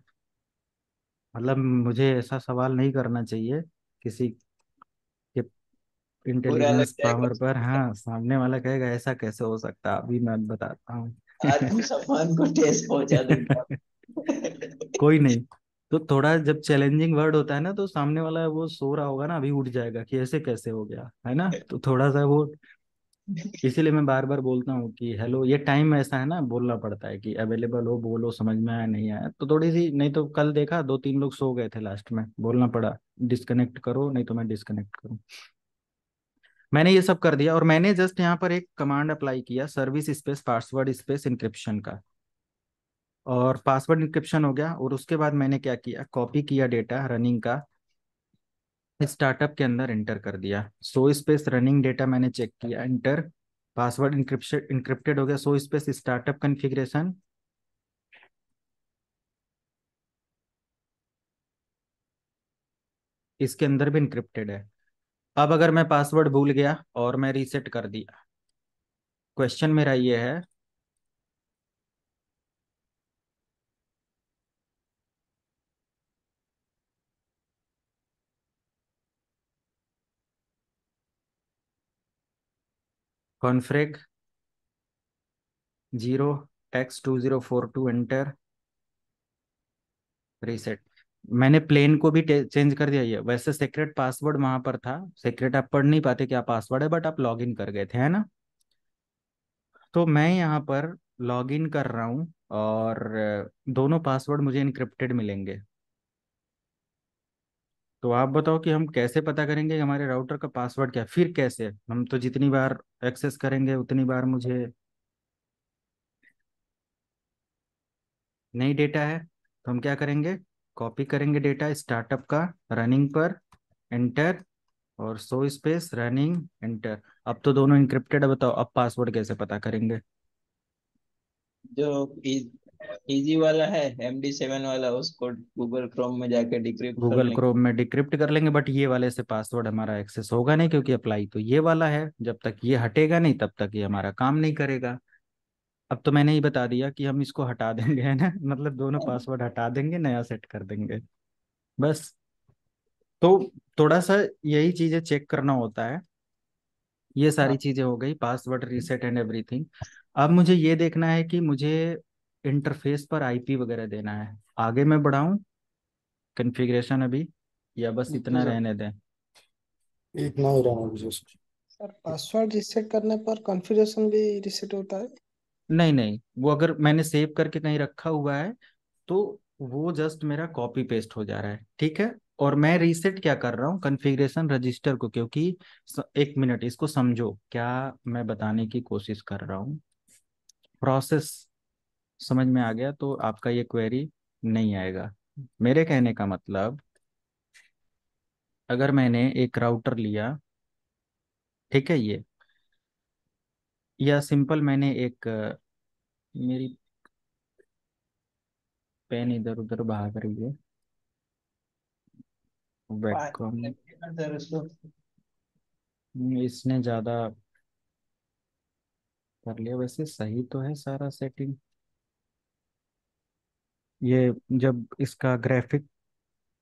मतलब मुझे ऐसा सवाल नहीं करना चाहिए किसी के इंटेलिजेंस पावर पर। हाँ, सामने वाला कहेगा ऐसा कैसे हो सकता, अभी मैं बताता हूँ। कोई नहीं, तो थोड़ा जब चैलेंजिंग वर्ड होता है ना तो सामने वाला वो सो रहा होगा ना, अभी उठ जाएगा कि ऐसे कैसे हो गया, है ना। तो थोड़ा सा वो, इसीलिए मैं बार बार बोलता हूँ कि हेलो, ये टाइम ऐसा है ना, बोलना पड़ता है कि अवेलेबल हो, बोलो, समझ में आया नहीं आया तो थोड़ी सी, नहीं तो कल देखा 2-3 लोग सो गए थे, लास्ट में बोलना पड़ा डिस्कनेक्ट करो, नहीं तो मैं डिस्कनेक्ट करूँ। मैंने ये सब कर दिया और मैंने जस्ट यहाँ पर एक कमांड अप्लाई किया, service space password space encryption का, और पासवर्ड इंक्रिप्शन हो गया। और उसके बाद मैंने क्या किया, कॉपी किया डेटा रनिंग का स्टार्टअप के अंदर एंटर कर दिया। 100 स्पेस रनिंग डेटा मैंने चेक किया, एंटर, पासवर्ड इंक्रिप्टेड हो गया। 100 स्पेस स्टार्टअप कॉन्फ़िगरेशन, इसके अंदर भी इंक्रिप्टेड है। अब अगर मैं पासवर्ड भूल गया और मैं रीसेट कर दिया, क्वेश्चन मेरा ये है कॉन्फ्रेग 0x2042 एंटर रीसेट। मैंने प्लेन को भी चेंज कर दिया। ये वैसे सीक्रेट पासवर्ड वहां पर था, सीक्रेट आप पढ़ नहीं पाते क्या पासवर्ड है, बट आप लॉगिन कर गए थे, है ना। तो मैं यहाँ पर लॉगिन कर रहा हूँ और दोनों पासवर्ड मुझे इनक्रिप्टेड मिलेंगे। तो आप बताओ कि हम कैसे पता करेंगे हमारे राउटर का पासवर्ड क्या है? फिर कैसे हम तो जितनी बार एक्सेस करेंगे उतनी बार मुझे नई डेटा है, तो हम क्या करेंगे, कॉपी करेंगे डेटा स्टार्टअप का रनिंग पर एंटर और 100 स्पेस रनिंग एंटर। अब तो दोनों इंक्रिप्टेड है, बताओ अब पासवर्ड कैसे पता करेंगे। जो इजी वाला है MD7 वाला, उसको गूगल क्रोम में जाके डिक्रिप्ट, गूगल क्रोम में डिक्रिप्ट कर लेंगे, बट ये वाले से पासवर्ड हमारा एक्सेस होगा नहीं, क्योंकि अप्लाई तो ये वाला है। जब तक ये हटेगा नहीं तब तक ये हमारा काम नहीं करेगा। अब तो मैंने ही बता दिया कि हम इसको हटा देंगे, है ना, मतलब दोनों पासवर्ड हटा देंगे, नया सेट कर देंगे बस। तो थोड़ा सा यही चीजें चेक करना होता है। ये सारी चीजें हो गई, पासवर्ड रीसेट एंड एवरीथिंग। अब मुझे ये देखना है कि मुझे इंटरफेस पर आईपी वगैरह देना है। आगे मैं बढ़ाऊं कॉन्फ़िगरेशन अभी या बस इतना रहने दें? इतना ही रहने दीजिए सर। पासवर्ड रीसेट करने पर कॉन्फ़िगरेशन भी रीसेट होता है? नहीं, वो अगर मैंने सेव करके कहीं रखा हुआ है तो वो जस्ट मेरा कॉपी पेस्ट हो जा रहा है, ठीक है। और मैं रीसेट क्या कर रहा हूँ, कॉन्फ़िगरेशन रजिस्टर को, क्योंकि एक मिनट इसको समझो क्या मैं बताने की कोशिश कर रहा हूँ। प्रोसेस समझ में आ गया तो आपका ये क्वेरी नहीं आएगा। मेरे कहने का मतलब, अगर मैंने एक राउटर लिया, ठीक है, ये या सिंपल मैंने एक, मेरी पेन इधर उधर भाग रही है, इसने ज्यादा कर लिया। वैसे सही तो है सारा सेटिंग। ये जब इसका ग्राफिक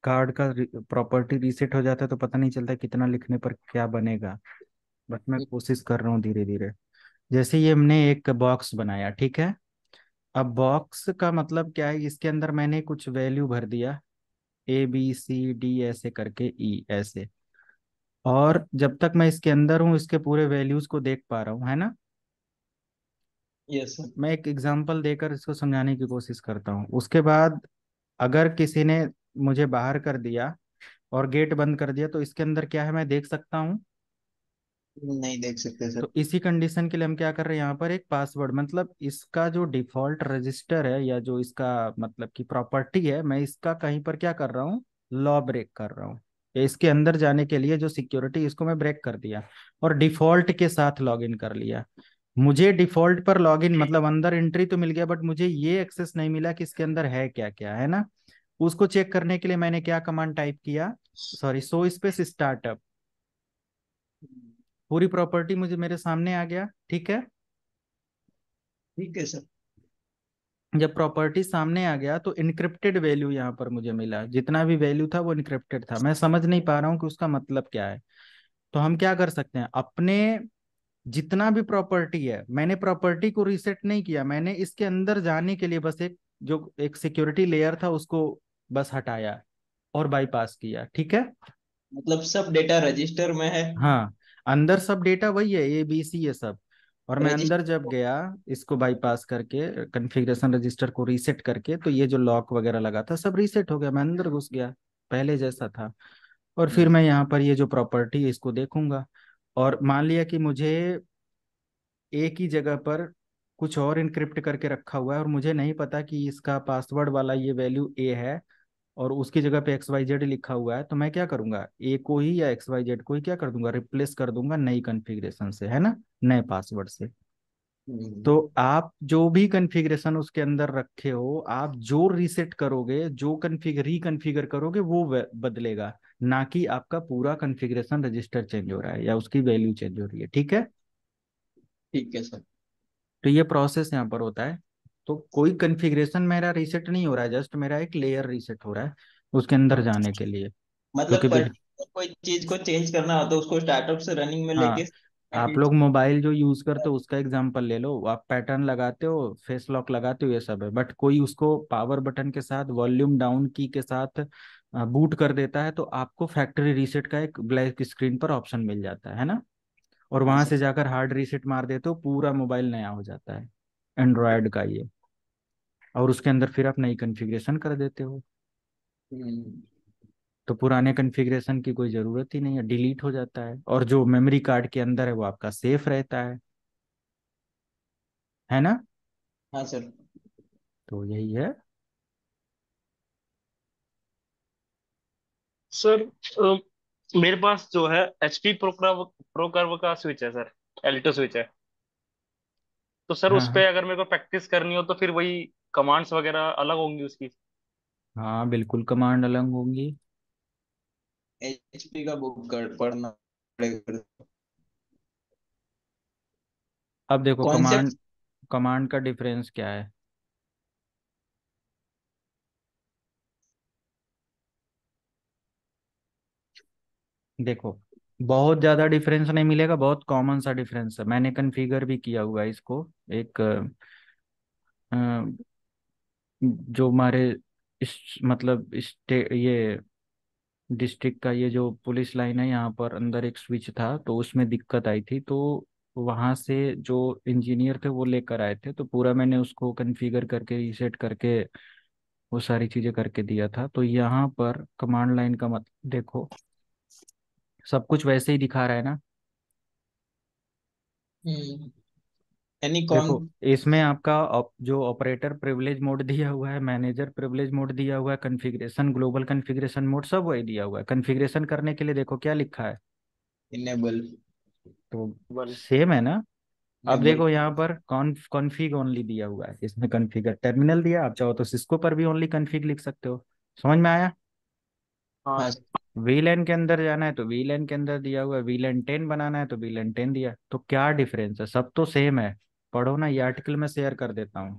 कार्ड का प्रॉपर्टी रीसेट हो जाता है तो पता नहीं चलता कितना लिखने पर क्या बनेगा, बट मैं कोशिश कर रहा हूँ धीरे धीरे। जैसे ये हमने एक बॉक्स बनाया, ठीक है। अब बॉक्स का मतलब क्या है, इसके अंदर मैंने कुछ वैल्यू भर दिया, ABCD ऐसे करके E ऐसे, और जब तक मैं इसके अंदर हूँ इसके पूरे वैल्यूज को देख पा रहा हूँ, है ना। Yes sir. मैं एक एग्जांपल देकर इसको समझाने की कोशिश करता हूँ। उसके बाद अगर किसी ने मुझे बाहर कर दिया और गेट बंद कर दिया तो इसके अंदर क्या है मैं देख सकता हूँ? नहीं देख सकते सर। तो इसी कंडीशन के लिए हम क्या कर रहे हैं, यहाँ पर एक पासवर्ड, मतलब इसका जो डिफॉल्ट रजिस्टर है या जो इसका मतलब की प्रॉपर्टी है, मैं इसका कहीं पर क्या कर रहा हूँ, लॉ ब्रेक कर रहा हूँ। इसके अंदर जाने के लिए जो सिक्योरिटी, इसको मैं ब्रेक कर दिया और डिफॉल्ट के साथ लॉगिन कर लिया। मुझे डिफॉल्ट पर लॉगिन मतलब अंदर एंट्री तो मिल गया, बट मुझे ये एक्सेस नहीं मिला कि इसके अंदर है क्या क्या, है ना। उसको चेक करने के लिए मैंने क्या कमांड टाइप किया, सॉरी 100 स्पेस स्टार्टअप, पूरी प्रॉपर्टी मुझे मेरे सामने आ गया, ठीक है। ठीक है सर। जब प्रॉपर्टी सामने आ गया तो इनक्रिप्टेड वैल्यू यहाँ पर मुझे मिला, जितना भी वैल्यू था वो इनक्रिप्टेड था। मैं समझ नहीं पा रहा हूँ कि उसका मतलब क्या है। तो हम क्या कर सकते हैं, अपने जितना भी प्रॉपर्टी है, मैंने प्रॉपर्टी को रीसेट नहीं किया, मैंने इसके अंदर जाने के लिए बस एक जो एक सिक्योरिटी लेयर था उसको बस हटाया और बाईपास किया, ठीक है। मतलब सब डेटा रजिस्टर में है। हाँ, अंदर सब डेटा वही है, ABC ये सब। और मैं अंदर जब गया इसको बाईपास करके कॉन्फ़िगरेशन रजिस्टर को रीसेट करके, तो ये जो लॉक वगैरह लगा था सब रीसेट हो गया, मैं अंदर घुस गया पहले जैसा था। और फिर मैं यहाँ पर ये जो प्रॉपर्टी है इसको देखूंगा, और मान लिया कि मुझे एक ही जगह पर कुछ और इनक्रिप्ट करके रखा हुआ है और मुझे नहीं पता कि इसका पासवर्ड वाला ये वैल्यू A है और उसकी जगह पे एक्स वाई जेड लिखा हुआ है, तो मैं क्या करूंगा, ए को ही या एक्स वाई जेड को ही क्या कर दूंगा, रिप्लेस कर दूंगा नई कॉन्फ़िगरेशन से, है ना, नए पासवर्ड से। तो आप जो भी कॉन्फ़िगरेशन उसके अंदर रखे हो, आप जो रीसेट करोगे, जो रिकॉन्फ़िगर करोगे, वो बदलेगा, ना कि आपका पूरा कॉन्फ़िगरेशन रजिस्टर चेंज हो रहा है या उसकी वैल्यू चेंज हो रही है। ठीक है, ठीक है सर। तो ये प्रोसेस यहाँ पर होता है। तो कोई कॉन्फ़िगरेशन मेरा रीसेट नहीं हो रहा है, जस्ट मेरा एक लेयर रीसेट हो रहा है उसके अंदर जाने के लिए। मतलब तो कोई चीज को चेंज करना हो तो उसको स्टार्टअप से रनिंग में लेके, आप लोग मोबाइल जो यूज करते हो उसका एग्जांपल ले लो, आप पैटर्न लगाते हो, फेस लॉक लगाते हो, ये सब है, बट कोई उसको पावर बटन के साथ, वॉल्यूम डाउन की के साथ बूट कर देता है, तो आपको फैक्ट्री रीसेट का एक ब्लैक स्क्रीन पर ऑप्शन मिल जाता है ना, और वहां से जाकर हार्ड रीसेट मार देते हो, पूरा मोबाइल नया हो जाता है एंड्रॉयड का ये, और उसके अंदर फिर आप नई कॉन्फ़िगरेशन कर देते हो, तो पुराने कॉन्फ़िगरेशन की कोई ज़रूरत ही नहीं है, डिलीट हो जाता है, और जो मेमोरी कार्ड के अंदर है वो आपका सेफ रहता है ना। हाँ सर, तो यही है सर। मेरे पास जो है HP प्रो कर्व का स्विच है सर, एलिटो स्विच है, तो सर उस पे अगर मेरे को प्रैक्टिस करनी हो तो फिर वही कमांड्स वगैरह अलग होंगी उसकी? हाँ बिल्कुल, कमांड अलग होंगी। एचपी का बुक पढ़ना पड़ेगा। अब देखो कमांड का डिफरेंस क्या है। देखो बहुत ज्यादा डिफरेंस नहीं मिलेगा, बहुत कॉमन सा डिफरेंस है, मैंने कॉन्फ़िगर भी किया हुआ है इसको, एक जो हमारे ये डिस्ट्रिक्ट का ये जो पुलिस लाइन है यहाँ पर अंदर एक स्विच था, तो उसमें दिक्कत आई थी, तो वहाँ से जो इंजीनियर थे वो लेकर आए थे, तो पूरा मैंने उसको कॉन्फ़िगर करके रीसेट करके वो सारी चीज़ें करके दिया था। तो यहाँ पर कमांड लाइन का मतलब देखो सब कुछ वैसे ही दिखा रहा है ना। देखो इसमें आपका जो ऑपरेटर प्रिविलेज मोड दिया हुआ है, मैनेजर प्रिविलेज मोड दिया हुआ है, कॉन्फ़िगरेशन, ग्लोबल कॉन्फ़िगरेशन मोड, सब वही दिया हुआ है। कॉन्फ़िगरेशन करने के लिए देखो क्या लिखा है, इनेबल, तो सेम है ना। अब देखो यहाँ पर कॉन्फ़िग ओनली दिया हुआ है, इसमें कॉन्फ़िगर टर्मिनल दिया, आप चाहो तो सिस्को पर भी ओनली कॉन्फ़िग लिख सकते हो। समझ में आया? हाँ। VLAN के अंदर जाना है तो VLAN के अंदर दिया हुआ है, VLAN 10 बनाना है तो VLAN 10 दिया। तो क्या डिफरेंस है, सब तो सेम है। पढ़ो ना, ये आर्टिकल में शेयर कर देता हूँ।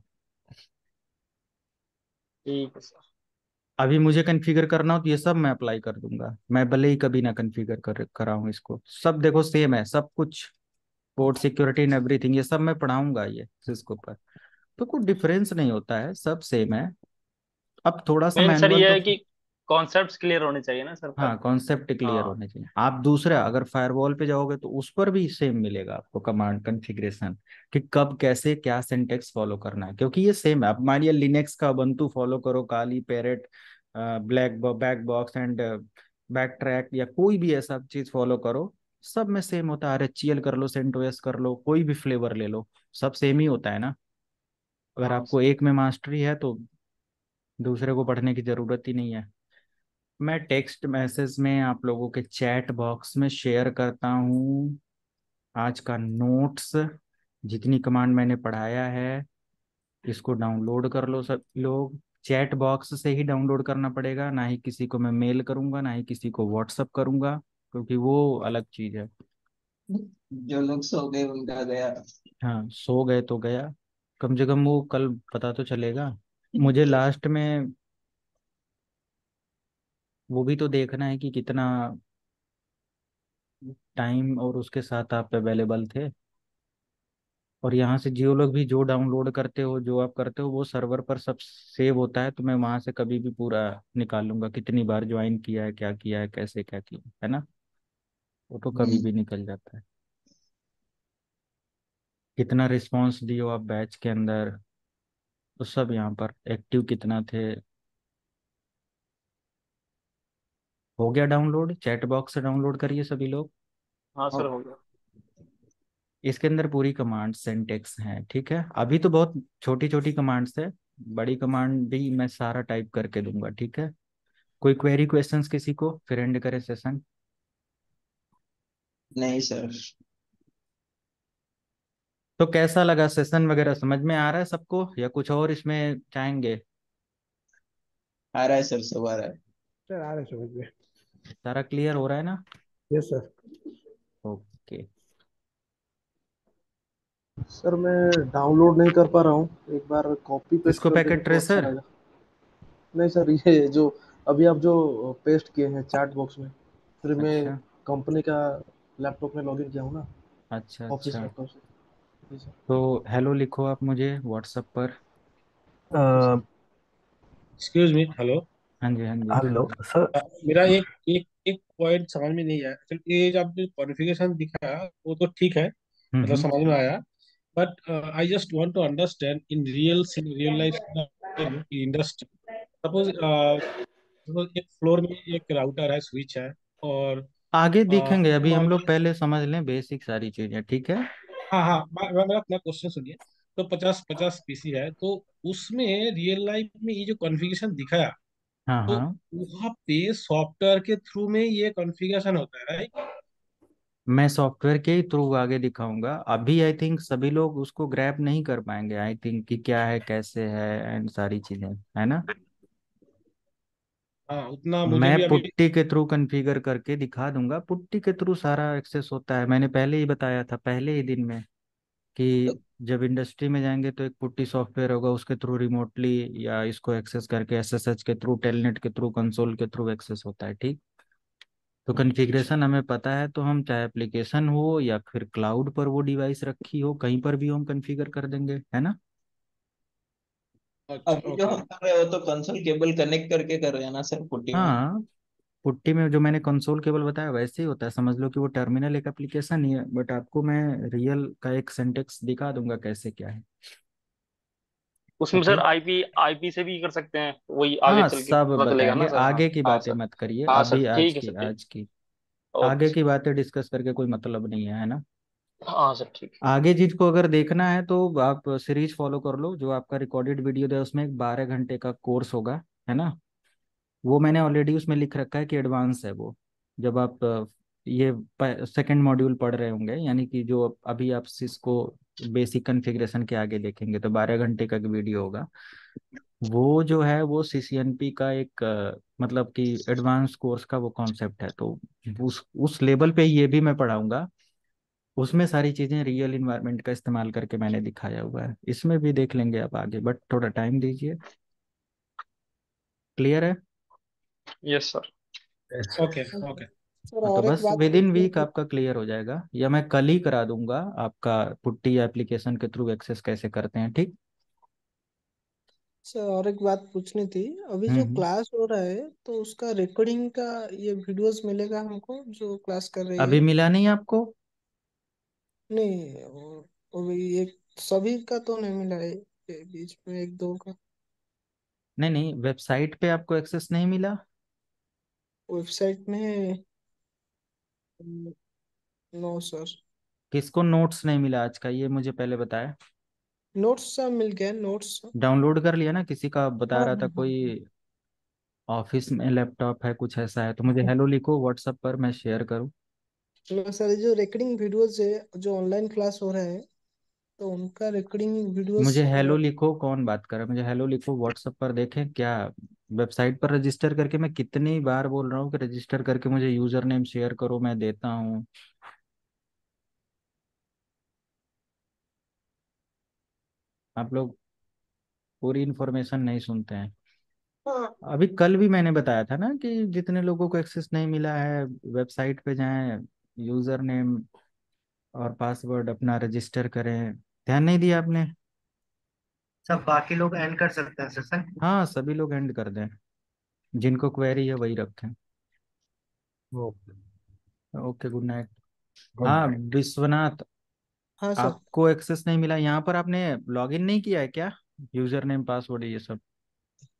ठीक है सर। अभी मुझे कॉन्फ़िगर करना हो तो ये सब मैं अप्लाई कर दूंगा, मैं भले ही कभी ना कॉन्फ़िगर कराऊँ इसको, सब देखो सेम है सब कुछ, पोर्ट सिक्योरिटी एंड एवरीथिंग, ये सब मैं पढ़ाऊंगा ये सिस्को पर, तो कोई डिफरेंस नहीं होता है, सब सेम है। अब थोड़ा सा कॉन्सेप्ट्स क्लियर होने चाहिए ना सर। हाँ, कॉन्सेप्ट क्लियर होने चाहिए। आप दूसरा अगर फायरवॉल पे जाओगे तो उस पर भी सेम मिलेगा आपको कमांड कॉन्फ़िगरेशन कि कब कैसे क्या सिंटेक्स फॉलो करना है, क्योंकि ये सेम है। आप मानिए लिनक्स का उबंटू फॉलो करो, Kali, Parrot, Backbox and back track, या कोई भी ऐसा चीज फॉलो करो, सब में सेम होता है। RHEL कर लो, CentOS कर लो, कोई भी फ्लेवर ले लो, सब सेम ही होता है ना। अगर आपको एक में मास्टरी है तो दूसरे को पढ़ने की जरूरत ही नहीं है। मैं टेक्स्ट मैसेज में आप लोगों के चैट बॉक्स में शेयर करता हूँ आज का नोट्स, जितनी कमांड मैंने पढ़ाया है इसको डाउनलोड कर लो सब लोग। चैट बॉक्स से ही डाउनलोड करना पड़ेगा, ना ही किसी को मैं मेल करूँगा, ना ही किसी को व्हाट्सअप करूँगा, क्योंकि वो अलग चीज़ है। जो लोग सो गए उनका गया। हाँ, सो गए तो गया, कम से कम वो कल पता तो चलेगा मुझे। लास्ट में वो भी तो देखना है कि कितना टाइम और उसके साथ आप अवेलेबल थे। और यहाँ से जियो लोग भी जो डाउनलोड करते हो, जो आप करते हो, वो सर्वर पर सब सेव होता है, तो मैं वहाँ से कभी भी पूरा निकालूंगा कितनी बार ज्वाइन किया है, क्या किया है, कैसे क्या किया है ना, वो तो कभी भी निकल जाता है। कितना रिस्पॉन्स दियो आप बैच के अंदर, तो सब यहाँ पर एक्टिव कितना थे। हो गया डाउनलोड, चैट बॉक्स से डाउनलोड करिए सभी लोग। हाँ सर, हो गया। इसके अंदर पूरी कमांड सिंटेक्स हैं, ठीक है। अभी तो बहुत छोटी छोटी कमांड्स है, बड़ी कमांड भी मैं सारा टाइप करके दूंगा, ठीक है। कोई क्वेरी क्वेश्चंस किसी को, फिर एंड करें सेशन। नहीं सर। तो कैसा लगा सेशन वगैरह, समझ में आ रहा है सबको या कुछ और इसमें चाहेंगे? आ रहा है सर, सब आ रहा है सर, आ रहा है समझ में, सारा क्लियर हो रहा है ना? Yes sir. ओके सर, मैं डाउनलोड नहीं कर पा रहा हूँ, एक बार कॉपी पेस्ट इसको पैकेट ट्रेसर। नहीं सर, ये जो अभी आप जो पेस्ट किए हैं चैट बॉक्स में, फिर अच्छा। मैं कंपनी का लैपटॉप में लॉगिन किया हूँ ना। अच्छा ऑफिस लैपटॉप से। तो हेलो लिखो आप मुझे व्हाट्सएप पर। Excuse me, hello. हाँ जी, हाँ जी। हेलो सर, मेरा एक पॉइंट समझ में नहीं आया। तो ये जो आपने कॉन्फ़िगरेशन दिखाया वो तो ठीक है, मतलब समझ में आया, but I just want to understand in real life industry. Suppose एक फ्लोर में एक राउटर है, स्विच है, और आगे देखेंगे, अभी हम लोग पहले समझ लें बेसिक सारी चीजें, ठीक है? हाँ हाँ, मेरा अपना क्वेश्चन सुनिए। तो 50-50 पीसी है, तो उसमें रियल लाइफ में ये जो कॉन्फ़िगरेशन दिखाया, हाँ, तो वहाँ पे सॉफ्टवेयर के थ्रू में ये कॉन्फ़िगरेशन होता है, राइट? मैं सॉफ्टवेयर के थ्रू आगे दिखाऊंगा, अभी आई थिंक सभी लोग उसको ग्रैब नहीं कर पाएंगे, आई थिंक कि क्या है कैसे है एंड सारी चीजें, है ना? हाँ, उतना मुझे मैं पुट्टी के थ्रू कॉन्फ़िगर करके दिखा दूंगा। पुट्टी के थ्रू सारा एक्सेस होता है, मैंने पहले ही बताया था पहले ही दिन में कि जब इंडस्ट्री में जाएंगे तो एक पुट्टी सॉफ्टवेयर होगा, उसके थ्रू रिमोटली या इसको एक्सेस करके एसएसएच के थ्रू, टेलनेट के थ्रू, कंसोल के थ्रू एक्सेस होता है, ठीक? तो कॉन्फ़िगरेशन हमें पता है, तो हम चाहे एप्लीकेशन हो या फिर क्लाउड पर वो डिवाइस रखी हो, कहीं पर भी हम कॉन्फ़िगर कर देंगे, है ना? अभी जो हम कर रहे हो तो कंसोल केबल कनेक्ट करके कर रहे हैं ना सर पुट्टी में? हाँ, पुट्टी में जो मैंने कंसोल केबल बताया वैसे ही होता है, समझ लो कि वो टर्मिनल एक एप्लीकेशन ही है, बट आपको मैं रियल का एक सिंटेक्स दिखा दूंगा कैसे क्या है उसमें। सर आईपी से भी कर सकते हैं वही आगे, हाँ, चल के सब बताएंगे, आगे की बातें मत करिए अभी, आगे की बातें डिस्कस करके कोई मतलब नहीं है, है ना? हाँ सर, ठीक। आगे चीज को अगर देखना है तो आप सीरीज फॉलो कर लो, जो आपका रिकॉर्डेड वीडियो है उसमें एक 12 घंटे का कोर्स होगा, है ना? वो मैंने ऑलरेडी उसमें लिख रखा है कि एडवांस है वो, जब आप ये सेकंड मॉड्यूल पढ़ रहे होंगे, यानी कि जो अभी आप सिस्को बेसिक कॉन्फ़िगरेशन के आगे देखेंगे तो 12 घंटे का वीडियो होगा, वो जो है वो सीसीएनपी का एक मतलब कि एडवांस कोर्स का वो कॉन्सेप्ट है, तो उस लेवल पे ये भी मैं पढ़ाऊंगा, उसमें सारी चीज़ें रियल इन्वायरमेंट का इस्तेमाल करके मैंने दिखाया हुआ है, इसमें भी देख लेंगे आप आगे, बट थोड़ा टाइम दीजिए। क्लियर है? Yes sir, okay okay. तो बस विद इन वीक आपका क्लियर हो जाएगा, या मैं कल ही करा दूंगा आपका पुट्टी एप्लीकेशन के थ्रू एक्सेस कैसे करते हैं, ठीक? सर और एक बात पूछनी थी, अभी जो क्लास हो रहा है तो उसका रिकॉर्डिंग का ये वीडियोस मिलेगा हमको जो क्लास कर रहे हैं? अभी मिला नहीं आपको? नहीं, अभी सभी का तो नहीं मिला है, बीच में एक दो का। नहीं, वेबसाइट पे आपको एक्सेस नहीं मिला? वेबसाइट में नो सर। किसको नोट्स नहीं मिला आज का, ये मुझे पहले बताया? नोट्स सब मिल गया, नोट्स डाउनलोड कर लिया ना? किसी का बता रहा था कोई ऑफिस में लैपटॉप है कुछ ऐसा है, तो मुझे हेलो लिखो व्हाट्सएप पर, मैं शेयर करूं। सर जो रिकॉर्डिंग वीडियोस है जो ऑनलाइन क्लास हो रहा है तो उनका रिकॉर्डिंग वीडियोस। मुझे हेलो लिखो कौन बात कर रहा है, मुझे हेलो लिखो व्हाट्सएप पर, देखें क्या वेबसाइट पर रजिस्टर करके, मैं कितनी बार बोल रहा हूँ कि रजिस्टर करके मुझे यूजर नेम शेयर करो, मैं देता हूँ। आप लोग पूरी इन्फॉर्मेशन नहीं सुनते हैं। अभी कल भी मैंने बताया था ना कि जितने लोगों को एक्सेस नहीं मिला है वेबसाइट पे जाएं, यूजर नेम और पासवर्ड अपना रजिस्टर करें, ध्यान नहीं दिया आपने? सब बाकी लोग एंड कर सकते हैं सर? हाँ, सभी लोग एंड कर दें, जिनको क्वेरी है वही रखें। Okay, good night. हाँ विश्वनाथ, हाँ सर, आपको एक्सेस नहीं मिला, यहाँ पर आपने लॉगिन नहीं किया है क्या, यूजर नेम पासवर्ड ये सब?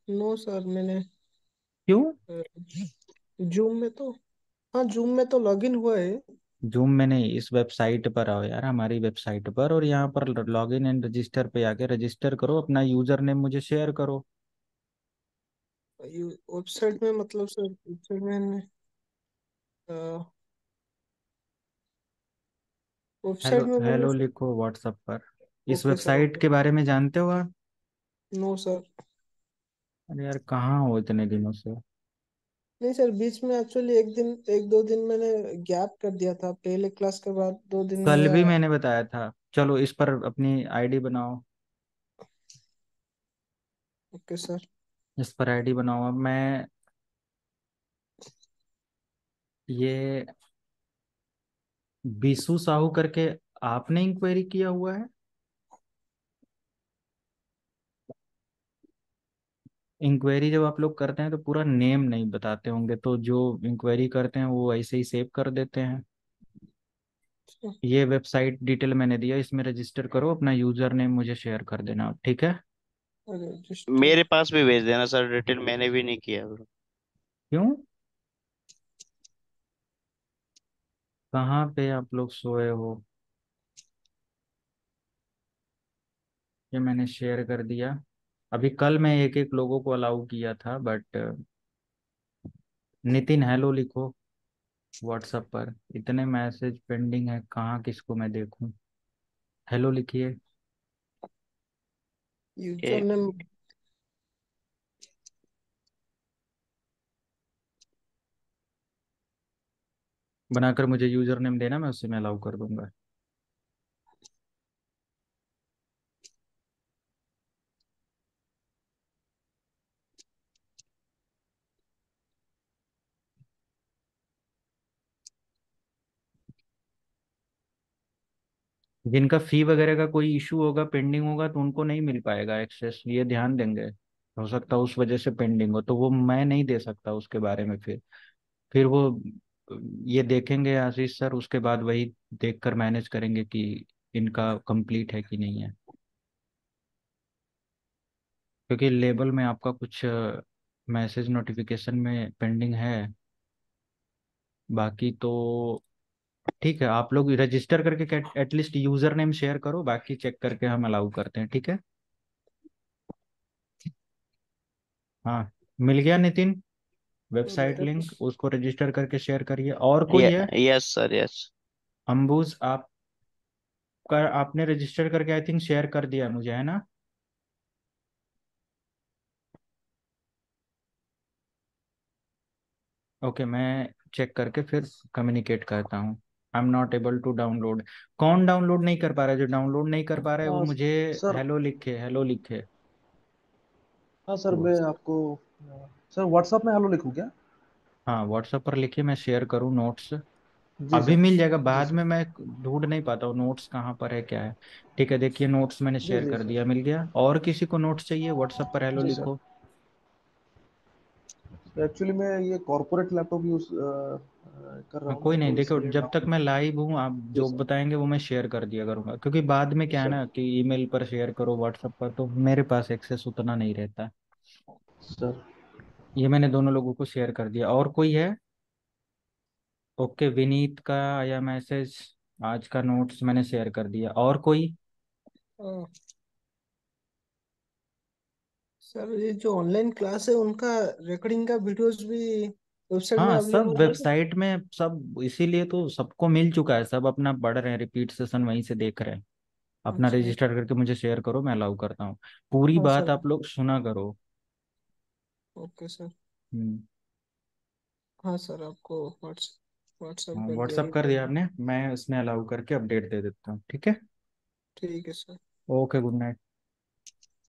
नो सर, मैंने क्यों जूम में तो, हाँ जूम में तो लॉगिन हुआ है। जूम में नहीं, इस वेबसाइट पर आओ यार, हमारी वेबसाइट पर, और यहाँ पर लॉगिन एंड रजिस्टर पे आके रजिस्टर करो, अपना यूजर नेम मुझे शेयर करो। वेबसाइट में मतलब सर वेबसाइट में वेबसाइट हेलो में हेलो बोलो लिखो व्हाट्सएप पर। इस ओके सर वेबसाइट ओके के बारे में जानते हो आप? नो सर अरे यार कहाँ हो इतने दिनों से। नहीं सर बीच में एक्चुअली 1 दिन 1-2 दिन मैंने गैप कर दिया था पहले क्लास के बाद 2 दिन कल मेरा भी मैंने बताया था। चलो इस पर अपनी आईडी बनाओ, ओके सर इस पर आईडी बनाओ। अब मैं ये बीसू साहू करके आपने इंक्वायरी किया हुआ है। इंक्वायरी जब आप लोग करते हैं तो पूरा नेम नहीं बताते होंगे, तो जो इंक्वायरी करते हैं वो ऐसे ही सेव कर देते हैं। सर, ये वेबसाइट डिटेल मैंने दिया, इसमें रजिस्टर करो, अपना यूजर नेम मुझे शेयर कर देना आप, ठीक है? रजिस्टर मेरे पास भी भेज देना सर, रिटेल मैंने भी नहीं किया ब्रो। क्यों कहाँ पे आप लोग सोए हो? ये मैंने शेयर कर दिया। अभी कल मैं एक एक लोगों को अलाउ किया था, बट नितिन हेलो लिखो व्हाट्सएप पर। इतने मैसेज पेंडिंग है, कहाँ किसको मैं देखूं? हेलो लिखिए। यूजर ओके नेम बनाकर मुझे यूजर नेम देना, मैं उससे मैं अलाउ कर दूंगा। जिनका फी वगैरह का कोई इशू होगा, पेंडिंग होगा, तो उनको नहीं मिल पाएगा एक्सेस, ये ध्यान देंगे। हो सकता है उस वजह से पेंडिंग हो, तो वो मैं नहीं दे सकता उसके बारे में। फिर वो ये देखेंगे आशीष सर, उसके बाद वही देखकर मैनेज करेंगे कि इनका कंप्लीट है कि नहीं है, क्योंकि लेबल में आपका कुछ मैसेज नोटिफिकेशन में पेंडिंग है। बाकी तो ठीक है, आप लोग रजिस्टर करके एटलीस्ट यूजर नेम शेयर करो, बाकी चेक करके हम अलाउ करते हैं, ठीक है? हाँ मिल गया नितिन वेबसाइट लिंक, उसको रजिस्टर करके शेयर करिए। और कोई है? यस सर यस अंबुज आपका आपने रजिस्टर करके आई थिंक शेयर कर दिया है मुझे, है ना? ओके मैं चेक करके फिर कम्युनिकेट करता हूँ। I am not able to download. कौन डाउनलोड नहीं कर पा रहा है? जो डाउनलोड नहीं कर पा रहा है वो हाँ मुझे सर हेलो लिखे, हेलो लिखे। हाँ सर मैं आपको सर व्हाट्सएप में हेलो लिखूँ क्या? हाँ व्हाट्सएप पर लिखिए, मैं शेयर करूँ। नोट्स जी अभी सर मिल जाएगा, जी बाद सर में मैं ढूंढ नहीं पाता हूँ नोट्स कहाँ पर है क्या है। ठीक है देखिए नोट्स मैंने जी शेयर जी कर सर दिया, मिल गया। और किसी को नोट्स चाहिए व्हाट्सएप पर हेलो जी सर लिखो। एक्चुअली मैं ये कॉर्पोरेट लैपटॉप यूज़ कर रहा हाँ हूँ कोई ना, नहीं, तो देखो इसलिए जब तक मैं लाइव हूँ आप जी जो सर बताएंगे वो मैं शेयर कर दिया करूंगा, क्योंकि बाद में जी क्या है सर ना कि ईमेल पर शेयर करो व्हाट्सएप पर, तो मेरे पास एक्सेस उतना नहीं रहता। सर ये मैंने दोनों लोगों को शेयर कर दिया। और कोई है? ओके विनीत का आया मैसेज, आज का नोट्स मैंने शेयर कर दिया। और कोई? अ, सर ये जो ऑनलाइन क्लास है उनका रिकॉर्डिंग का वीडियोस भी वेबसाइट में हाँ सब अवेलेबल है सर? वेबसाइट में सब, इसीलिए तो सबको मिल चुका है, सब अपना पढ़ रहे हैं, रिपीट सेशन वहीं से देख रहे हैं। अपना अच्छा रजिस्टर करके मुझे शेयर करो, मैं अलाउ करता हूँ। पूरी हाँ बात सर आप लोग सुना करो। ओके सर हम्म, हाँ सर आपको व्हाट्सएप हाँ पे व्हाट्सअप कर दिया आपने, मैं इसमें अलाउ करके अपडेट दे देता हूँ, ठीक है? ठीक है सर। Okay good night.